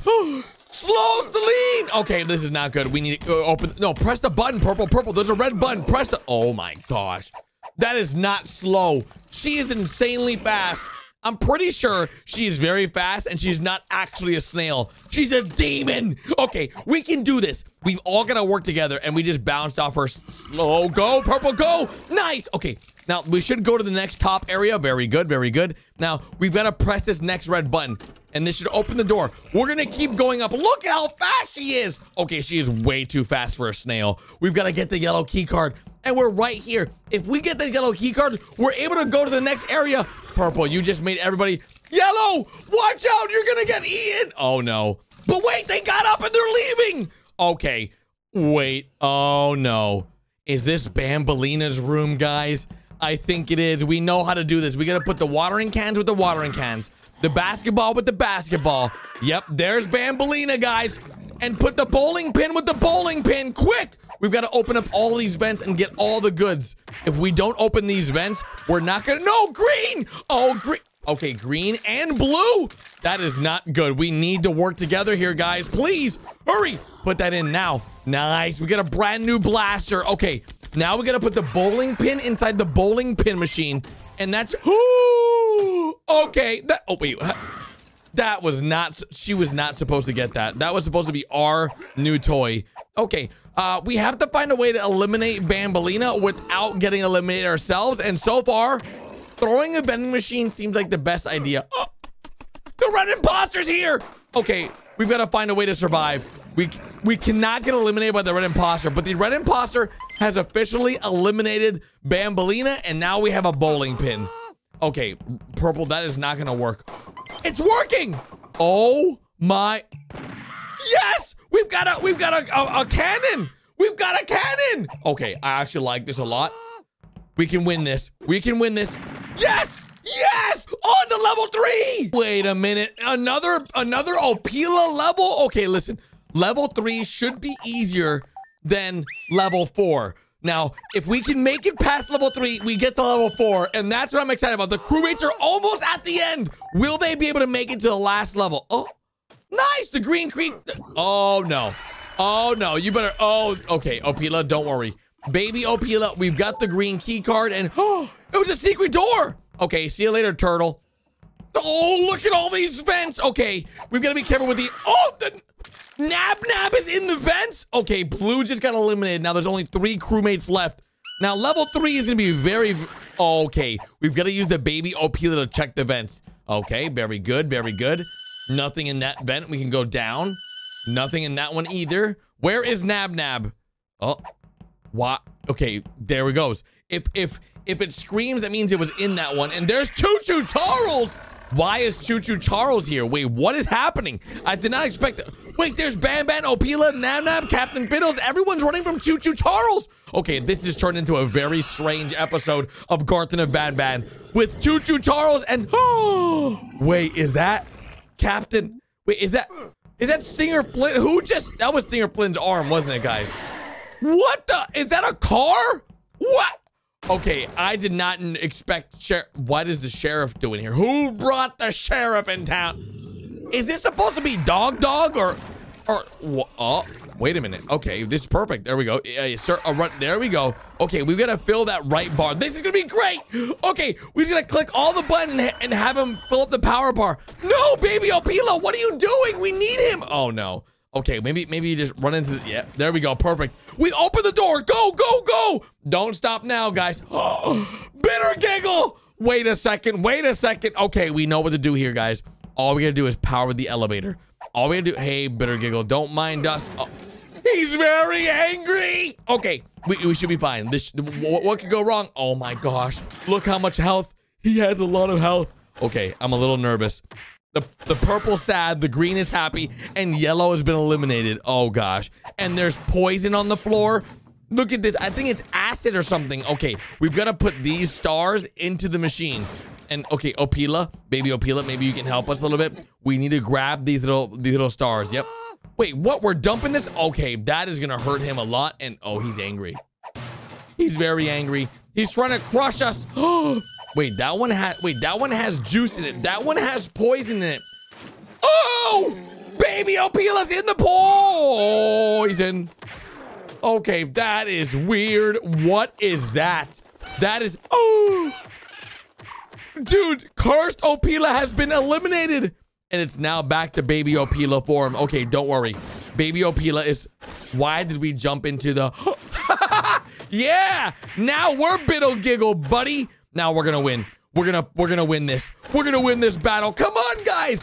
Slows the lead. Okay, this is not good. We need to open. No, press the button, Purple. Purple, there's a red button. Press the... Oh, my gosh. That is not slow. She is insanely fast. I'm pretty sure she is very fast and she's not actually a snail. She's a demon. Okay, we can do this. We've all got to work together and we just bounced off her. Slow go, Purple, go. Nice. Okay, now we should go to the next top area. Very good, very good. Now, we've got to press this next red button and this should open the door. We're going to keep going up. Look at how fast she is. Okay, she is way too fast for a snail. We've got to get the yellow key card. And we're right here. If we get the yellow key card, we're able to go to the next area. Purple, you just made everybody... Yellow, watch out. You're going to get eaten. Oh, no. But wait, they got up and they're leaving. Okay, wait. Oh, no. Is this Bambolina's room, guys? I think it is. We know how to do this. We gotta put the watering cans with the watering cans. The basketball with the basketball. Yep, there's Bambolina, guys. And put the bowling pin with the bowling pin. Quick! We've got to open up all these vents and get all the goods. If we don't open these vents, we're not gonna... No, green! Oh, green. Okay, green and blue. That is not good. We need to work together here, guys. Please, hurry. Put that in now. Nice. We got a brand new blaster. Okay, now we got to put the bowling pin inside the bowling pin machine. And that's... Ooh! Okay. That... Oh, wait. That was not... She was not supposed to get that. That was supposed to be our new toy. Okay. Uh, we have to find a way to eliminate Bambolina without getting eliminated ourselves. And so far, throwing a vending machine seems like the best idea. Oh, the red imposter's here. Okay, we've got to find a way to survive. We we cannot get eliminated by the red imposter, but the red imposter has officially eliminated Bambolina, and now we have a bowling pin. Okay, purple, that is not going to work. It's working. Oh, my. Yes. We've got a, we've got a, a, a cannon. We've got a cannon. Okay, I actually like this a lot. We can win this. We can win this. Yes, yes, on to level three. Wait a minute, another, another Opila level? Okay, listen, level three should be easier than level four. Now, if we can make it past level three, we get to level four, and that's what I'm excited about. The crewmates are almost at the end. Will they be able to make it to the last level? Oh. Nice, the green creek. Oh, no. Oh, no, you better, oh, okay, Opila, don't worry. Baby Opila, we've got the green key card, and oh, it was a secret door. Okay, see you later, turtle. Oh, look at all these vents. Okay, we've got to be careful with the, oh, the Nabnab is in the vents. Okay, blue just got eliminated. Now there's only three crewmates left. Now, level three is going to be very, okay, we've got to use the baby Opila to check the vents. Okay, very good, very good. Nothing in that vent. We can go down. Nothing in that one either. Where is Nabnab? Oh, what? Okay, there it goes. If if if it screams, that means it was in that one. And there's Choo Choo Charles. Why is Choo Choo Charles here? Wait, what is happening? I did not expect that. Wait, there's Banban, Opila, Nabnab, Captain Fiddles. Everyone's running from Choo Choo Charles. Okay, this has turned into a very strange episode of Garten of Banban with Choo Choo Charles and oh, wait, is that? Captain, wait, is that, is that Stinger Flynn? Who just, that was Stinger Flynn's arm, wasn't it, guys? What the, is that a car? What? Okay, I did not expect, sher what is the sheriff doing here? Who brought the sheriff in town? Is this supposed to be Dog Dog or, or, oh, wait a minute. Okay, this is perfect. There we go. Uh, sir, uh, run, there we go. Okay, we've got to fill that right bar. This is going to be great. Okay, we're just going to click all the buttons and, and have him fill up the power bar. No, baby Opila, what are you doing? We need him. Oh, no. Okay, maybe maybe you just run into the... Yeah, there we go. Perfect. We open the door. Go, go, go. Don't stop now, guys. Oh, Bittergiggle. Wait a second. Wait a second. Okay, we know what to do here, guys. All we got to do is power the elevator. All we got to do... Hey, Bittergiggle, don't mind us. Oh. He's very angry. Okay, we, we should be fine. This what, what could go wrong? Oh my gosh, look how much health. He has a lot of health. Okay, I'm a little nervous. The, the purple's sad, the green is happy, and yellow has been eliminated. Oh gosh, and there's poison on the floor. Look at this, I think it's acid or something. Okay, we've got to put these stars into the machine. And okay, Opila, baby Opila, maybe you can help us a little bit. We need to grab these little, these little stars, yep. Wait, what? We're dumping this? Okay, that is gonna hurt him a lot. And oh, he's angry. He's very angry. He's trying to crush us. Wait, that one has wait, that one has juice in it. That one has poison in it. Oh, baby Opila's in the poison. Okay, that is weird. What is that? That is oh, dude, cursed Opila has been eliminated. And it's now back to baby Opila form. Okay, don't worry. Baby Opila is... Why did we jump into the... Yeah! Now we're Bittergiggle, buddy. Now we're gonna win. We're gonna, we're gonna win this. We're gonna win this battle. Come on, guys!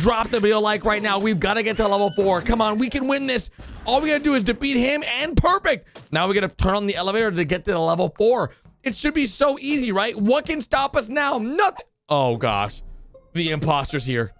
Drop the video like right now. We've got to get to level four. Come on, we can win this. All we gotta do is defeat him and perfect. Now we gotta turn on the elevator to get to level four. It should be so easy, right? What can stop us now? Nothing. Oh, gosh. The imposter's here.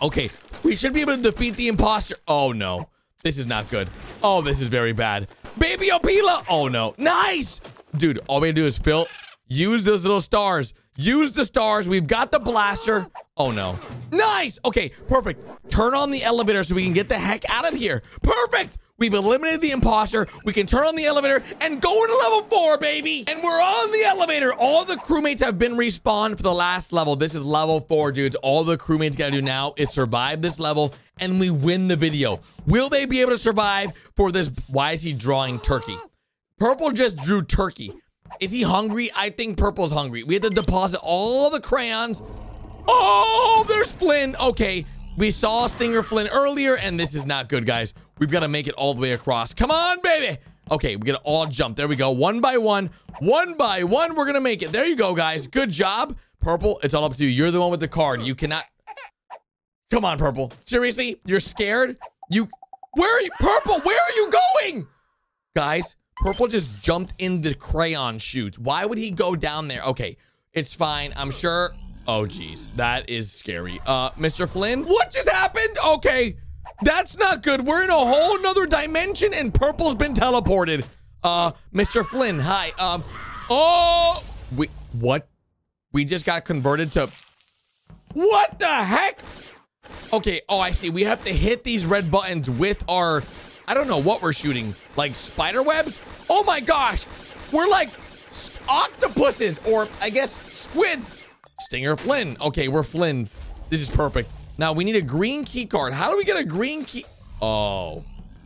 Okay, we should be able to defeat the imposter. Oh no, this is not good. Oh, this is very bad. Baby Opila. Oh, no. Nice. Dude, all we do is fill. Use those little stars. Use the stars. We've got the blaster. Oh, no. Nice. Okay, perfect. Turn on the elevator so we can get the heck out of here. Perfect. We've eliminated the imposter. We can turn on the elevator and go into level four, baby. And we're on the elevator. All the crewmates have been respawned for the last level. This is level four, dudes. All the crewmates gotta do now is survive this level and we win the video. Will they be able to survive for this? Why is he drawing turkey? Purple just drew turkey. Is he hungry? I think Purple's hungry. We have to deposit all the crayons. Oh, there's Flynn. Okay, we saw Stinger Flynn earlier and this is not good, guys. We've got to make it all the way across. Come on, baby. Okay, we got to all jump. There we go. One by one. One by one. We're going to make it. There you go, guys. Good job. Purple, it's all up to you. You're the one with the card. You cannot. Come on, Purple. Seriously? You're scared? You. Where are you? Purple, where are you going? Guys, Purple just jumped in the crayon chute. Why would he go down there? Okay, it's fine. I'm sure. Oh, geez. That is scary. Uh, Mister Flynn, what just happened? Okay. That's not good. We're in a whole nother dimension and Purple's been teleported. Uh, Mister Flynn, hi. Um, oh, we, what? We just got converted to, what the heck? Okay, oh, I see. We have to hit these red buttons with our, I don't know what we're shooting, like spider webs? Oh my gosh, we're like octopuses or I guess squids. Stinger Flynn, okay, we're Flynn's. This is perfect. Now, we need a green key card. How do we get a green key? Oh.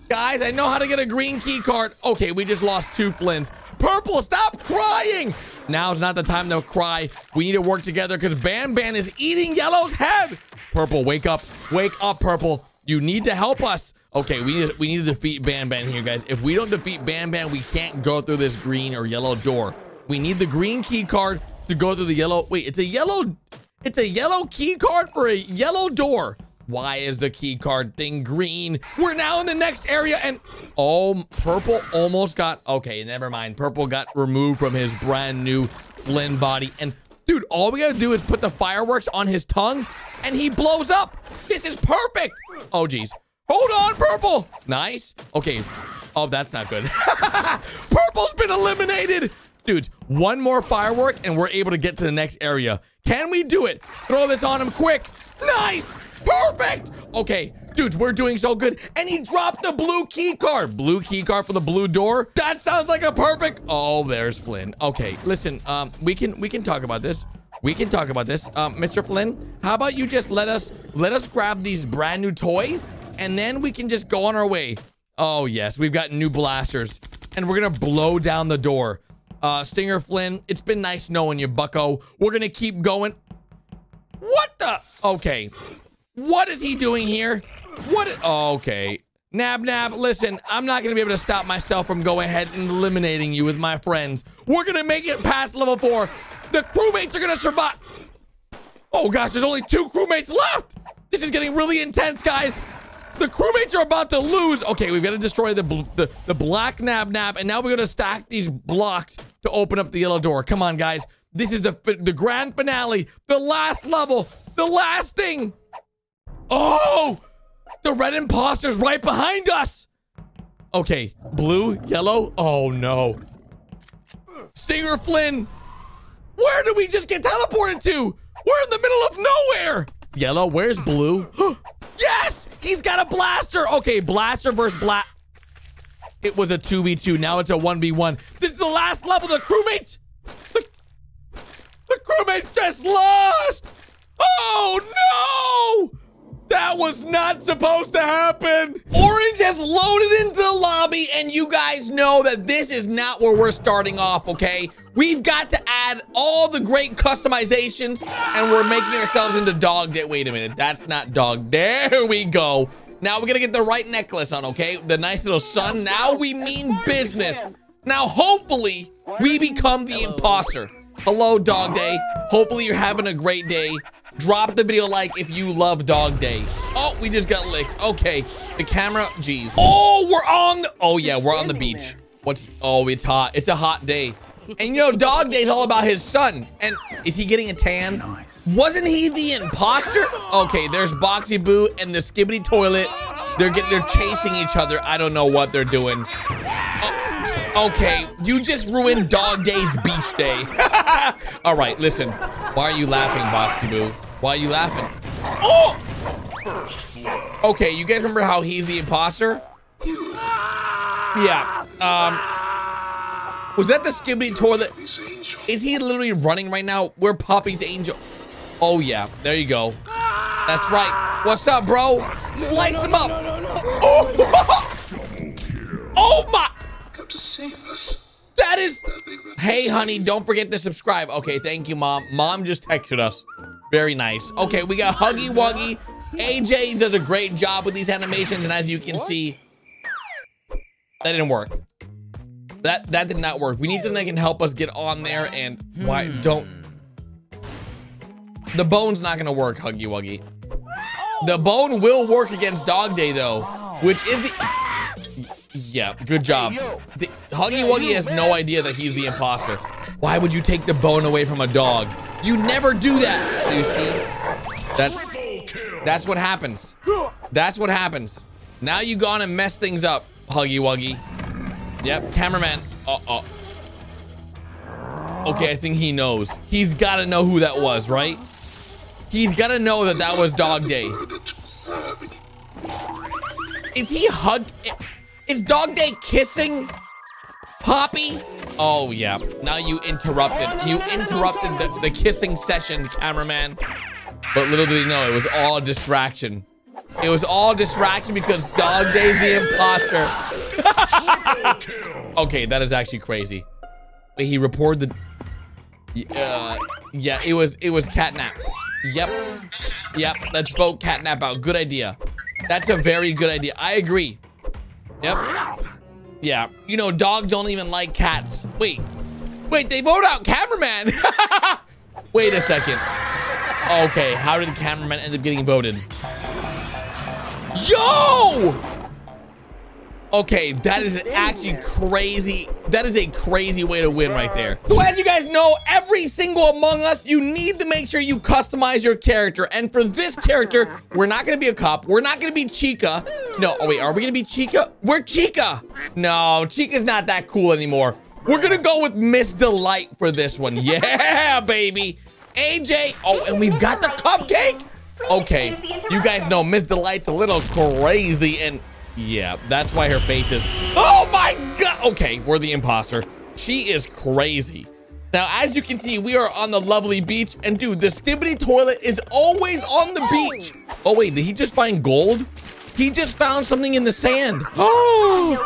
Guys, I know how to get a green key card. Okay, we just lost two Flynns. Purple, stop crying. Now's not the time to cry. We need to work together because Banban is eating Yellow's head. Purple, wake up. Wake up, Purple. You need to help us. Okay, we need, we need to defeat Banban here, guys. If we don't defeat Banban, we can't go through this green or yellow door. We need the green key card to go through the yellow. Wait, it's a yellow... It's a yellow key card for a yellow door. Why is the key card thing green? We're now in the next area and oh, Purple almost got, okay, never mind. Purple got removed from his brand new Flynn body. And dude, all we gotta do is put the fireworks on his tongue and he blows up. This is perfect. Oh geez, hold on Purple. Nice, okay. Oh, that's not good. Purple's been eliminated. Dudes, one more firework and we're able to get to the next area. Can we do it? Throw this on him quick. Nice, perfect. Okay, dudes, we're doing so good. And he dropped the blue key card. Blue key card for the blue door. That sounds like a perfect. Oh, there's Flynn. Okay, listen, um, we can we can talk about this. We can talk about this. Um, Mister Flynn, how about you just let us let us grab these brand new toys and then we can just go on our way. Oh yes, we've got new blasters and we're gonna blow down the door. Uh, Stinger Flynn, it's been nice knowing you, bucko. We're gonna keep going. What the? Okay. What is he doing here? What? Okay. Nabnab, listen, I'm not gonna be able to stop myself from going ahead and eliminating you with my friends. We're gonna make it past level four. The crewmates are gonna survive. Oh gosh, there's only two crewmates left. This is getting really intense, guys. The crewmates are about to lose. Okay, we've got to destroy the bl the, the black Nabnab, and now we're gonna stack these blocks to open up the yellow door. Come on, guys. This is the the grand finale, the last level, the last thing. Oh, the red imposter's right behind us. Okay, blue, yellow. Oh no. Stinger Flynn, where did we just get teleported to? We're in the middle of nowhere. Yellow, where's blue? Yes, he's got a blaster. Okay, blaster versus blast. It was a two v two, now it's a one v one. This is the last level, the crewmates. The, the crewmates just lost. Oh no, that was not supposed to happen. Orange has loaded into the lobby and you guys know that this is not where we're starting off, okay? We've got to add all the great customizations and we're making ourselves into Dog Day. Wait a minute, that's not Dog. There we go. Now we're gonna get the right necklace on, okay? The nice little sun. Now we mean business. Now hopefully we become the imposter. Hello, Dog Day. Hopefully you're having a great day. Drop the video like if you love Dog Day. Oh, we just got licked. Okay, the camera, jeez. Oh, we're on the, oh yeah, we're on the beach. What's, oh, it's hot, it's a hot day. And you know, Dog Day's all about his son. And is he getting a tan? Nice. Wasn't he the imposter? Okay, there's Boxy Boo and the Skibidi Toilet. They're getting, they're chasing each other. I don't know what they're doing. Oh, Okay, you just ruined Dog Day's beach day. All right, listen. Why are you laughing, Boxy Boo? Why are you laughing? Oh! First blood. Okay, you guys remember how he's the imposter? Yeah. Um. Was that the Skibidi Toilet? Is he literally running right now? We're Poppy's Angel. Oh yeah, there you go. That's right. What's up, bro? Slice him up. Oh! Oh my! To save us. That is... Hey, honey, don't forget to subscribe. Okay, thank you, Mom. Mom just texted us. Very nice. Okay, we got Huggy Wuggy. A J does a great job with these animations, and as you can what? see, that didn't work. That that did not work. We need something that can help us get on there, and hmm. why don't... The bone's not going to work, Huggy Wuggy. The bone will work against Dog Day, though, which is the... Yeah, good job. The, Huggy Wuggy has no idea that he's the imposter. Why would you take the bone away from a dog? You never do that. You see? That's, that's what happens. That's what happens. Now you gone and mess things up, Huggy Wuggy. Yep, cameraman. Uh-oh. Okay, I think he knows. He's got to know who that was, right? He's got to know that that was Dog Day. Is he hug... Is Dog Day kissing Poppy? Oh, yeah. Now you interrupted. You interrupted the, the kissing session, cameraman. But little did he know, it was all distraction. It was all distraction because Dog Day's the imposter. Okay, that is actually crazy. He reported the... Uh, yeah, it was, it was Catnap. Yep. Yep, let's vote Catnap out. Good idea. That's a very good idea. I agree. Yep. Yeah. You know, dogs don't even like cats. Wait. Wait, they vote out cameraman. Wait a second. Okay, how did the cameraman end up getting voted? Yo! Okay, that is actually crazy. That is a crazy way to win right there. So as you guys know, every single Among Us, you need to make sure you customize your character. And for this character, we're not going to be a cop. We're not going to be Chica. No, oh wait, are we going to be Chica? We're Chica. No, Chica's not that cool anymore. We're going to go with Miss Delight for this one. Yeah, baby. A J. Oh, and we've got the cupcake. Okay, you guys know Miss Delight's a little crazy and... Yeah, that's why her face is... Oh my God! Okay, we're the imposter. She is crazy. Now, as you can see, we are on the lovely beach. And dude, the Skibidi Toilet is always on the beach. Oh wait, did he just find gold? He just found something in the sand. Oh!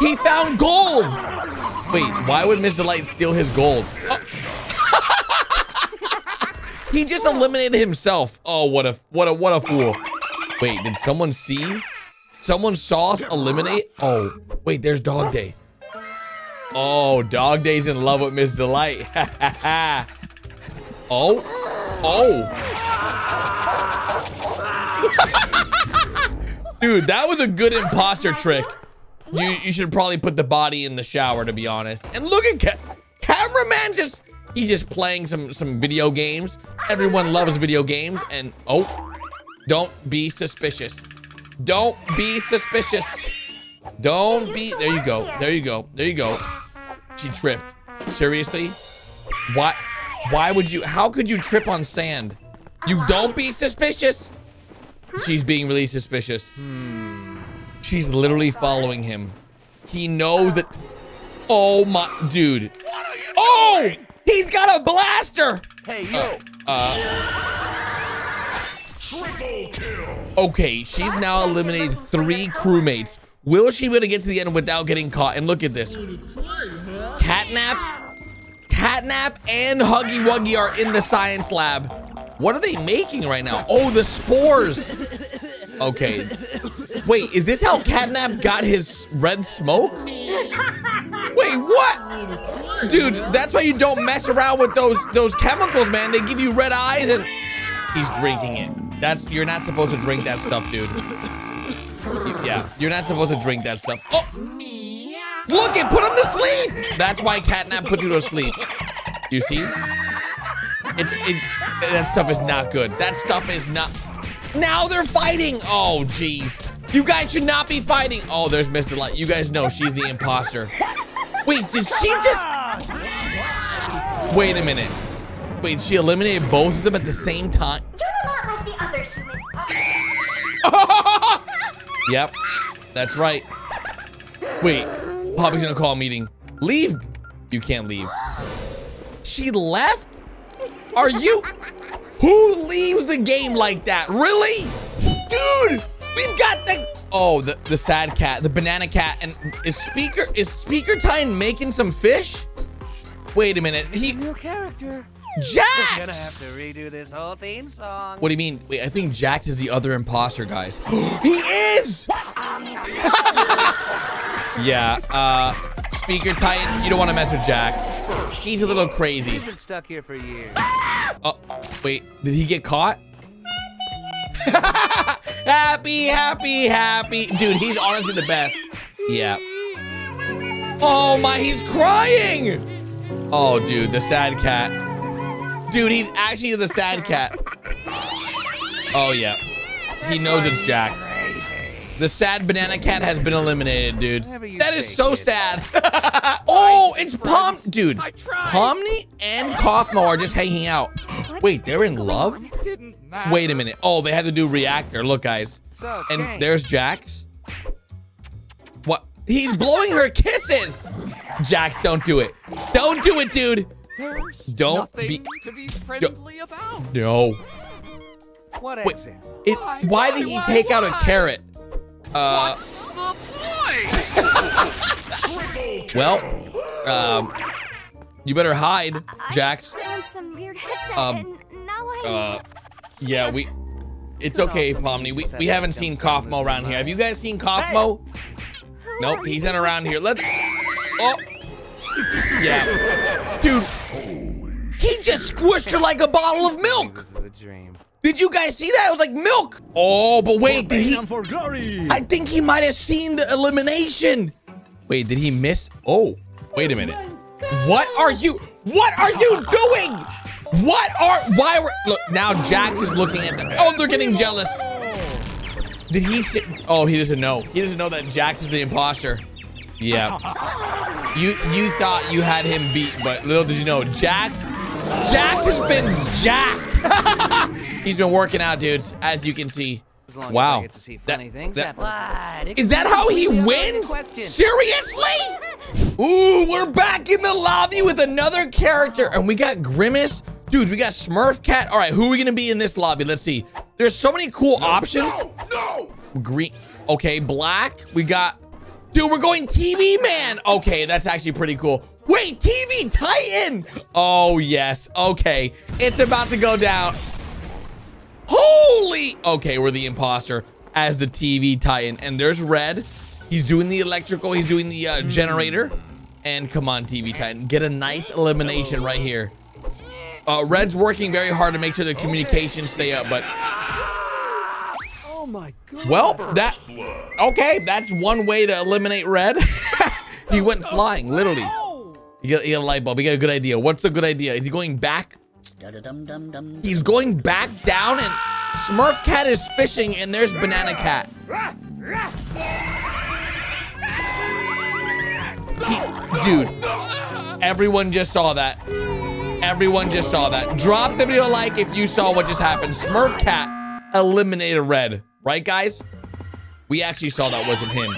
He found gold! Wait, why would Mister Light steal his gold? Oh. He just eliminated himself. Oh, what a, what a, what a fool. Wait, did someone see... Someone saw us eliminate? Oh, wait, there's Dog Day. Oh, Dog Day's in love with Miss Delight. Oh, oh. Dude, that was a good imposter trick. You, you should probably put the body in the shower, to be honest. And look at ca cameraman just, he's just playing some, some video games. Everyone loves video games. And oh, don't be suspicious. Don't be suspicious. Don't be. There you go. There you go. There you go. She tripped. Seriously? Why? Why would you? How could you trip on sand? You don't be suspicious. She's being really suspicious. Hmm. She's literally following him. He knows that. Oh my, dude. Oh, he's got a blaster. Hey yo. Uh. uh Triple kill. Okay, she's now eliminated three crewmates. Will she be able to get to the end without getting caught? And look at this. Catnap, Catnap and Huggy Wuggy are in the science lab. What are they making right now? Oh, the spores. Okay. Wait, is this how Catnap got his red smoke? Wait, what? Dude, that's why you don't mess around with those, those chemicals, man. They give you red eyes and he's drinking it. That's, you're not supposed to drink that stuff, dude. You, yeah, you're not supposed to drink that stuff. Oh, look, it put him to sleep. That's why Catnap put you to sleep. You see? It's, it, that stuff is not good. That stuff is not. Now they're fighting. Oh, jeez. You guys should not be fighting. Oh, there's Mister Light. You guys know she's the imposter. Wait, did she just... Wait a minute. Wait, she eliminated both of them at the same time? You're not like the other humans. Yep, that's right. Wait, Poppy's gonna call a meeting. Leave. You can't leave. She left? Are you... Who leaves the game like that? Really? Dude, we've got the... Oh, the, the sad cat, the banana cat, and is Speaker... Is Speaker Titan making some fish? Wait a minute, he... New character. Jax! We're gonna have to redo this whole theme song. What do you mean? Wait, I think Jax is the other imposter, guys. He is! Yeah, uh... Speaker Titan, you don't want to mess with Jax. He's a little crazy. He's been stuck here for years. Oh, wait, did he get caught? Happy, happy, happy. Dude, he's honestly the best. Yeah. Oh my, he's crying. Oh, dude, the sad cat. Dude, he's actually the sad cat. Oh, yeah. He knows it's Jax. The sad banana cat has been eliminated, dude. That is so sad. Oh, it's Pom. Dude, Pomni and Kothmo are just hanging out. Wait, they're in love? Wait a minute. Oh, they had to do reactor. Look, guys. And there's Jax. What? He's blowing her kisses. Jax, don't do it. Don't do it, dude. Don't be, to be friendly don't, about. No. What Wait, it, why, why, why did he why, take why? out a carrot? Uh, What's the point? Well, um, you better hide, Jax. Some weird headset um, and now I... uh, yeah, we... It's okay, Pomni. We we haven't seen Kothmo around here. Have you guys seen Kothmo? Nope, he's not around here. Let's... Oh. Yeah. Dude, he just squished her like a bottle of milk. Did you guys see that? It was like milk. Oh, but wait, did he... I think he might have seen the elimination. Wait, did he miss? Oh, wait a minute. What are you... What are you doing? What are... Why were... Look, now Jax is looking at them. Oh, they're getting jealous. Did he sit... Oh, he doesn't know. He doesn't know that Jax is the imposter. Yeah. You you thought you had him beat, but little did you know, Jax... Jax has been jacked. He's been working out, dudes, as you can see. As long wow. As I get to see funny that, things that, happen. Is that how he wins? Seriously? Ooh, we're back in the lobby with another character. And we got Grimace. Dude, we got Smurf Cat. All right, who are we going to be in this lobby? Let's see. There's so many cool no, options. No, no. Green. Okay, black. We got... Dude, we're going T V Man. Okay, that's actually pretty cool. Wait, T V Titan. Oh, yes. Okay, it's about to go down. Holy. Okay, we're the imposter as the T V Titan. And there's Red. He's doing the electrical. He's doing the uh, generator. And come on, T V Titan. Get a nice elimination right here. Uh, Red's working very hard to make sure the communications stay up, but... Oh my God. Well, that... Okay, that's one way to eliminate Red. He went flying, literally. You got, you got a light bulb. You got a good idea. What's the good idea? Is he going back? He's going back down, and Smurf Cat is fishing, and there's Banana Cat. He, dude, everyone just saw that. Everyone just saw that. Drop the video a like if you saw what just happened. Smurf Cat eliminated Red. Right, guys? We actually saw that wasn't him.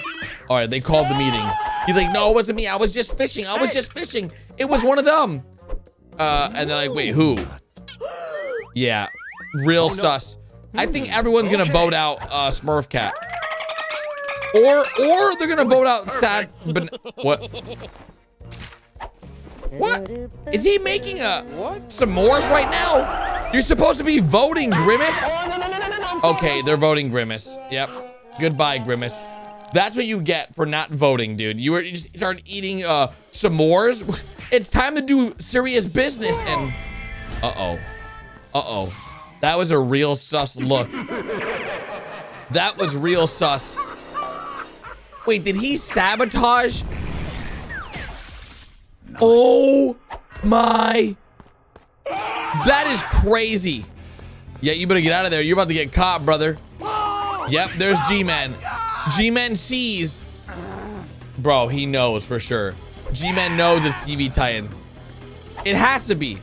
All right, they called the meeting. He's like, no, it wasn't me. I was just fishing. I was just fishing. It was one of them. Uh, and they're like, wait, who? Yeah, real oh, no. sus. I think everyone's okay. gonna vote out uh, Smurf Cat, or or they're gonna vote out Sad. But what? What? Is he making a what? s'mores right now? You're supposed to be voting Grimace. Okay, they're voting Grimace. Yep. Goodbye, Grimace. That's what you get for not voting, dude. You were you just started eating uh, s'mores. It's time to do serious business and... Uh-oh. Uh-oh. That was a real sus look. That was real sus. Wait, did he sabotage? Oh my. That is crazy. Yeah, you better get out of there. You're about to get caught, brother. Yep, there's G-Man. G-Man sees. Bro, he knows for sure. G-Man knows it's T V Titan. It has to be.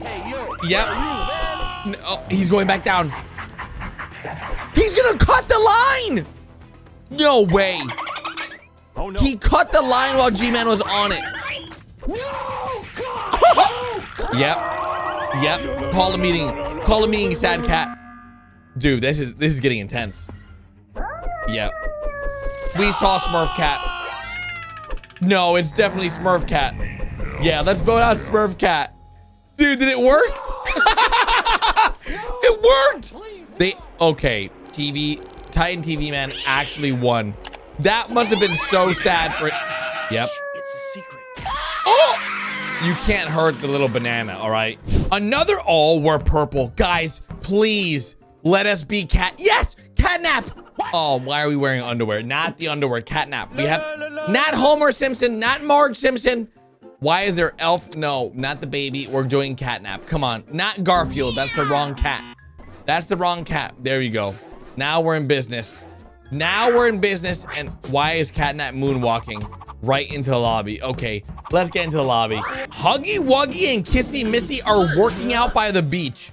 Hey, yo, yep. You, oh, he's going back down. He's gonna cut the line. No way. Oh, no. He cut the line while G-Man was on it. No, God, no, God. Yep. Yep. Call a meeting. Call a meeting, Sad Cat. Dude, this is this is getting intense. Yep. We saw Smurf Cat. No, it's definitely Smurf Cat. Yeah, let's vote out Smurf Cat. Dude, did it work? It worked. They okay. T V Titan T V Man actually won. That must have been so sad for it. Yep. It's a secret. Oh! You can't hurt the little banana, all right? Another all were purple. Guys, please let us be cat. Yes! Catnap! Oh, why are we wearing underwear? Not the underwear. Catnap. We have not Homer Simpson, not Marge Simpson. Why is there elf? No, not the baby. We're doing Catnap. Come on. Not Garfield. That's the wrong cat. That's the wrong cat. There you go. Now we're in business. Now we're in business. And why is Catnap moonwalking right into the lobby? Okay, let's get into the lobby. Huggy Wuggy and Kissy Missy are working out by the beach.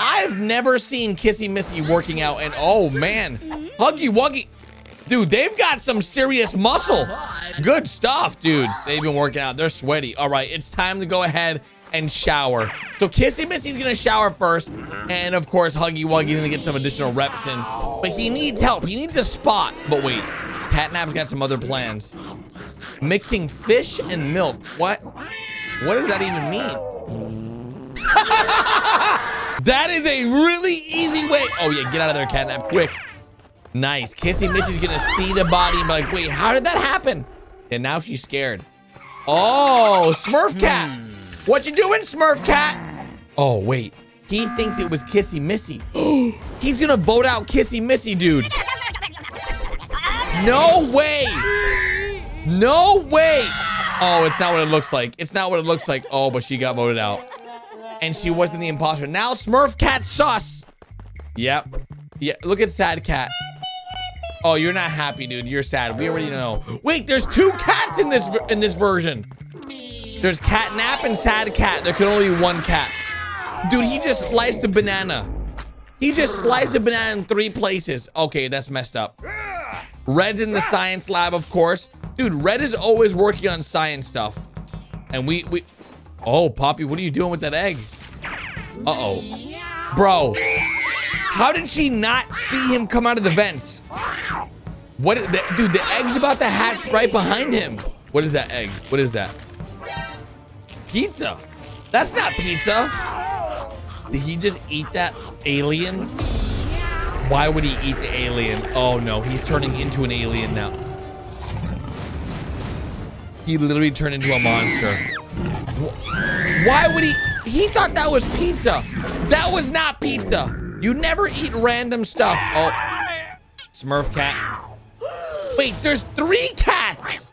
I've never seen Kissy Missy working out. And oh man, Huggy Wuggy, dude, they've got some serious muscle. Good stuff, dudes. They've been working out. They're sweaty. All right, it's time to go ahead and shower. So Kissy Missy's gonna shower first, and of course Huggy Wuggy's gonna get some additional reps in, but he needs help. He needs a spot. But wait, Catnap's got some other plans. Mixing fish and milk. What? What does that even mean? That is a really easy way. Oh yeah, get out of there, Catnap, quick. Nice. Kissy Missy's gonna see the body and be like, wait, how did that happen? And now she's scared. Oh, Smurf Cat. Hmm. What you doing, Smurf Cat? Oh, wait. He thinks it was Kissy Missy. He's gonna vote out Kissy Missy, dude. No way. No way. Oh, it's not what it looks like. It's not what it looks like. Oh, but she got voted out. And she wasn't the imposter. Now Smurf Cat sus. Yep. Yeah, look at Sad Cat. Oh, you're not happy, dude. You're sad. We already know. Wait, there's two cats in this in this version. There's Catnap and Sad Cat. There can only be one cat. Dude, he just sliced a banana. He just sliced a banana in three places. Okay, that's messed up. Red's in the science lab, of course. Dude, Red is always working on science stuff. And we... we oh, Poppy, what are you doing with that egg? Uh-oh. Bro. How did she not see him come out of the vents? What? The, dude, the egg's about to hatch right behind him. What is that egg? What is that? Pizza. That's not pizza. Did he just eat that alien? Why would he eat the alien? Oh no, he's turning into an alien now. He literally turned into a monster. Why would he? He thought that was pizza. That was not pizza. You never eat random stuff. Oh, Smurf Cat. Wait, there's three cats.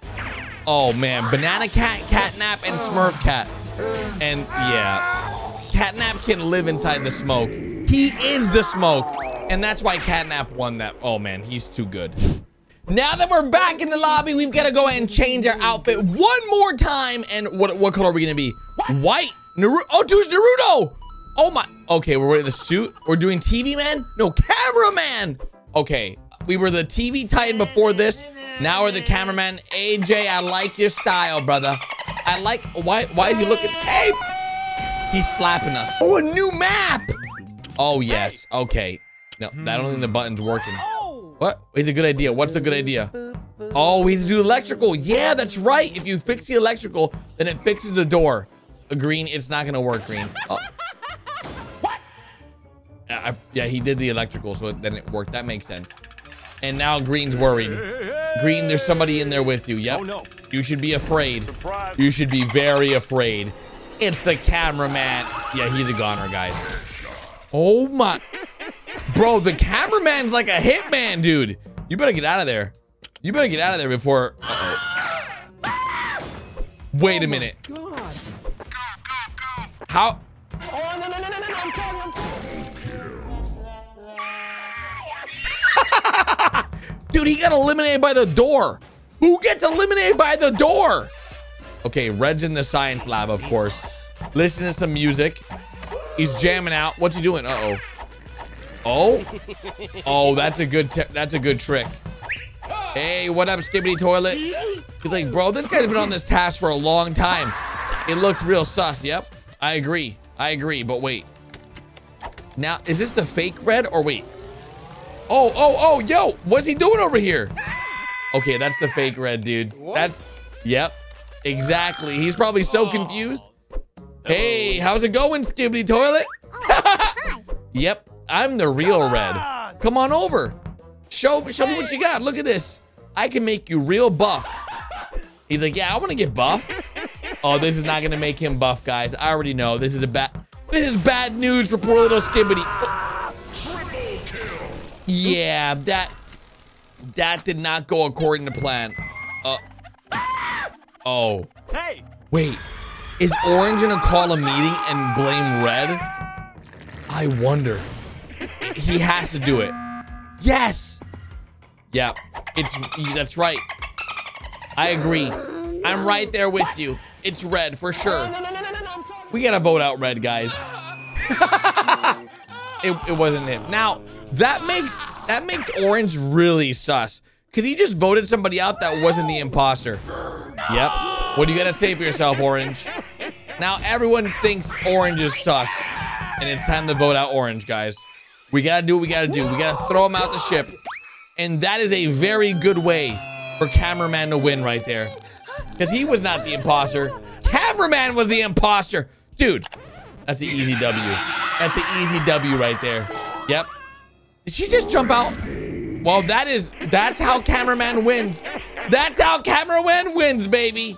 Oh man, Banana Cat, Catnap, and Smurf Cat. And yeah, Catnap can live inside the smoke. He is the smoke. And that's why Catnap won that. Oh man, he's too good. Now that we're back in the lobby, we've got to go ahead and change our outfit one more time. And what what color are we gonna be? White. Naruto. Oh dude, it's Naruto. Oh my. Okay, we're wearing the suit. We're doing T V Man? No, cameraman. Okay, we were the T V Titan before this. Now we're the cameraman. A J, I like your style, brother. I like, why Why is he looking? Hey, he's slapping us. Oh, a new map. Oh, yes, okay. No, I don't think the button's working. What? It's a good idea. What's a good idea? Oh, we need to do electrical. Yeah, that's right. If you fix the electrical, then it fixes the door. Green, it's not gonna work, Green. Oh. What? I, yeah, he did the electrical, so then it worked. That makes sense. And now Green's worried. Green, there's somebody in there with you. Yep. Oh, no. You should be afraid. Surprise. You should be very afraid. It's the cameraman. Yeah, he's a goner, guys. Oh my. Bro, the cameraman's like a hitman, dude. You better get out of there. You better get out of there before. Uh-oh. Wait a minute. How? Oh, no, no, no, no, no. I'm sorry, I'm sorry. Dude, he got eliminated by the door. Who gets eliminated by the door? Okay, Red's in the science lab, of course. Listen to some music. He's jamming out. What's he doing? Uh-oh. Oh? Oh, that's a good that's a good trick. Hey, what up, Skibidi Toilet? He's like, bro, this guy's been on this task for a long time. It looks real sus. Yep, I agree. I agree, but wait. Now, is this the fake Red or wait? Oh, oh, oh, yo, what's he doing over here? Okay, that's the fake Red, dude. What? That's, yep, exactly. He's probably so oh. confused. Hey, how's it going, Skibidi Toilet? Oh, yep, I'm the real Come Red. On. Come on over. Show, show hey. me what you got. Look at this. I can make you real buff. He's like, yeah, I want to get buff. Oh, this is not going to make him buff, guys. I already know. This is a bad, this is bad news for poor little Skibidi. Oh. Triple kill. Yeah, that, that did not go according to plan. Uh, oh. Hey. Wait. Is Orange gonna call a meeting and blame Red? I wonder. He has to do it. Yes. Yeah, it's that's right. I agree. I'm right there with you. It's Red for sure. We gotta vote out Red, guys. it, it wasn't him. Now that makes that makes Orange really sus, cause he just voted somebody out that wasn't the imposter. Yep. What do you gotta say for yourself, Orange? Now everyone thinks Orange is sus, and it's time to vote out Orange, guys. We gotta do what we gotta do. We gotta throw him out the ship, and that is a very good way for Cameraman to win right there, because he was not the imposter. Cameraman was the imposter, dude. That's an easy W. That's an easy W right there. Yep. Did she just jump out? Well, that is that's how Cameraman wins. That's how Cameraman wins, baby.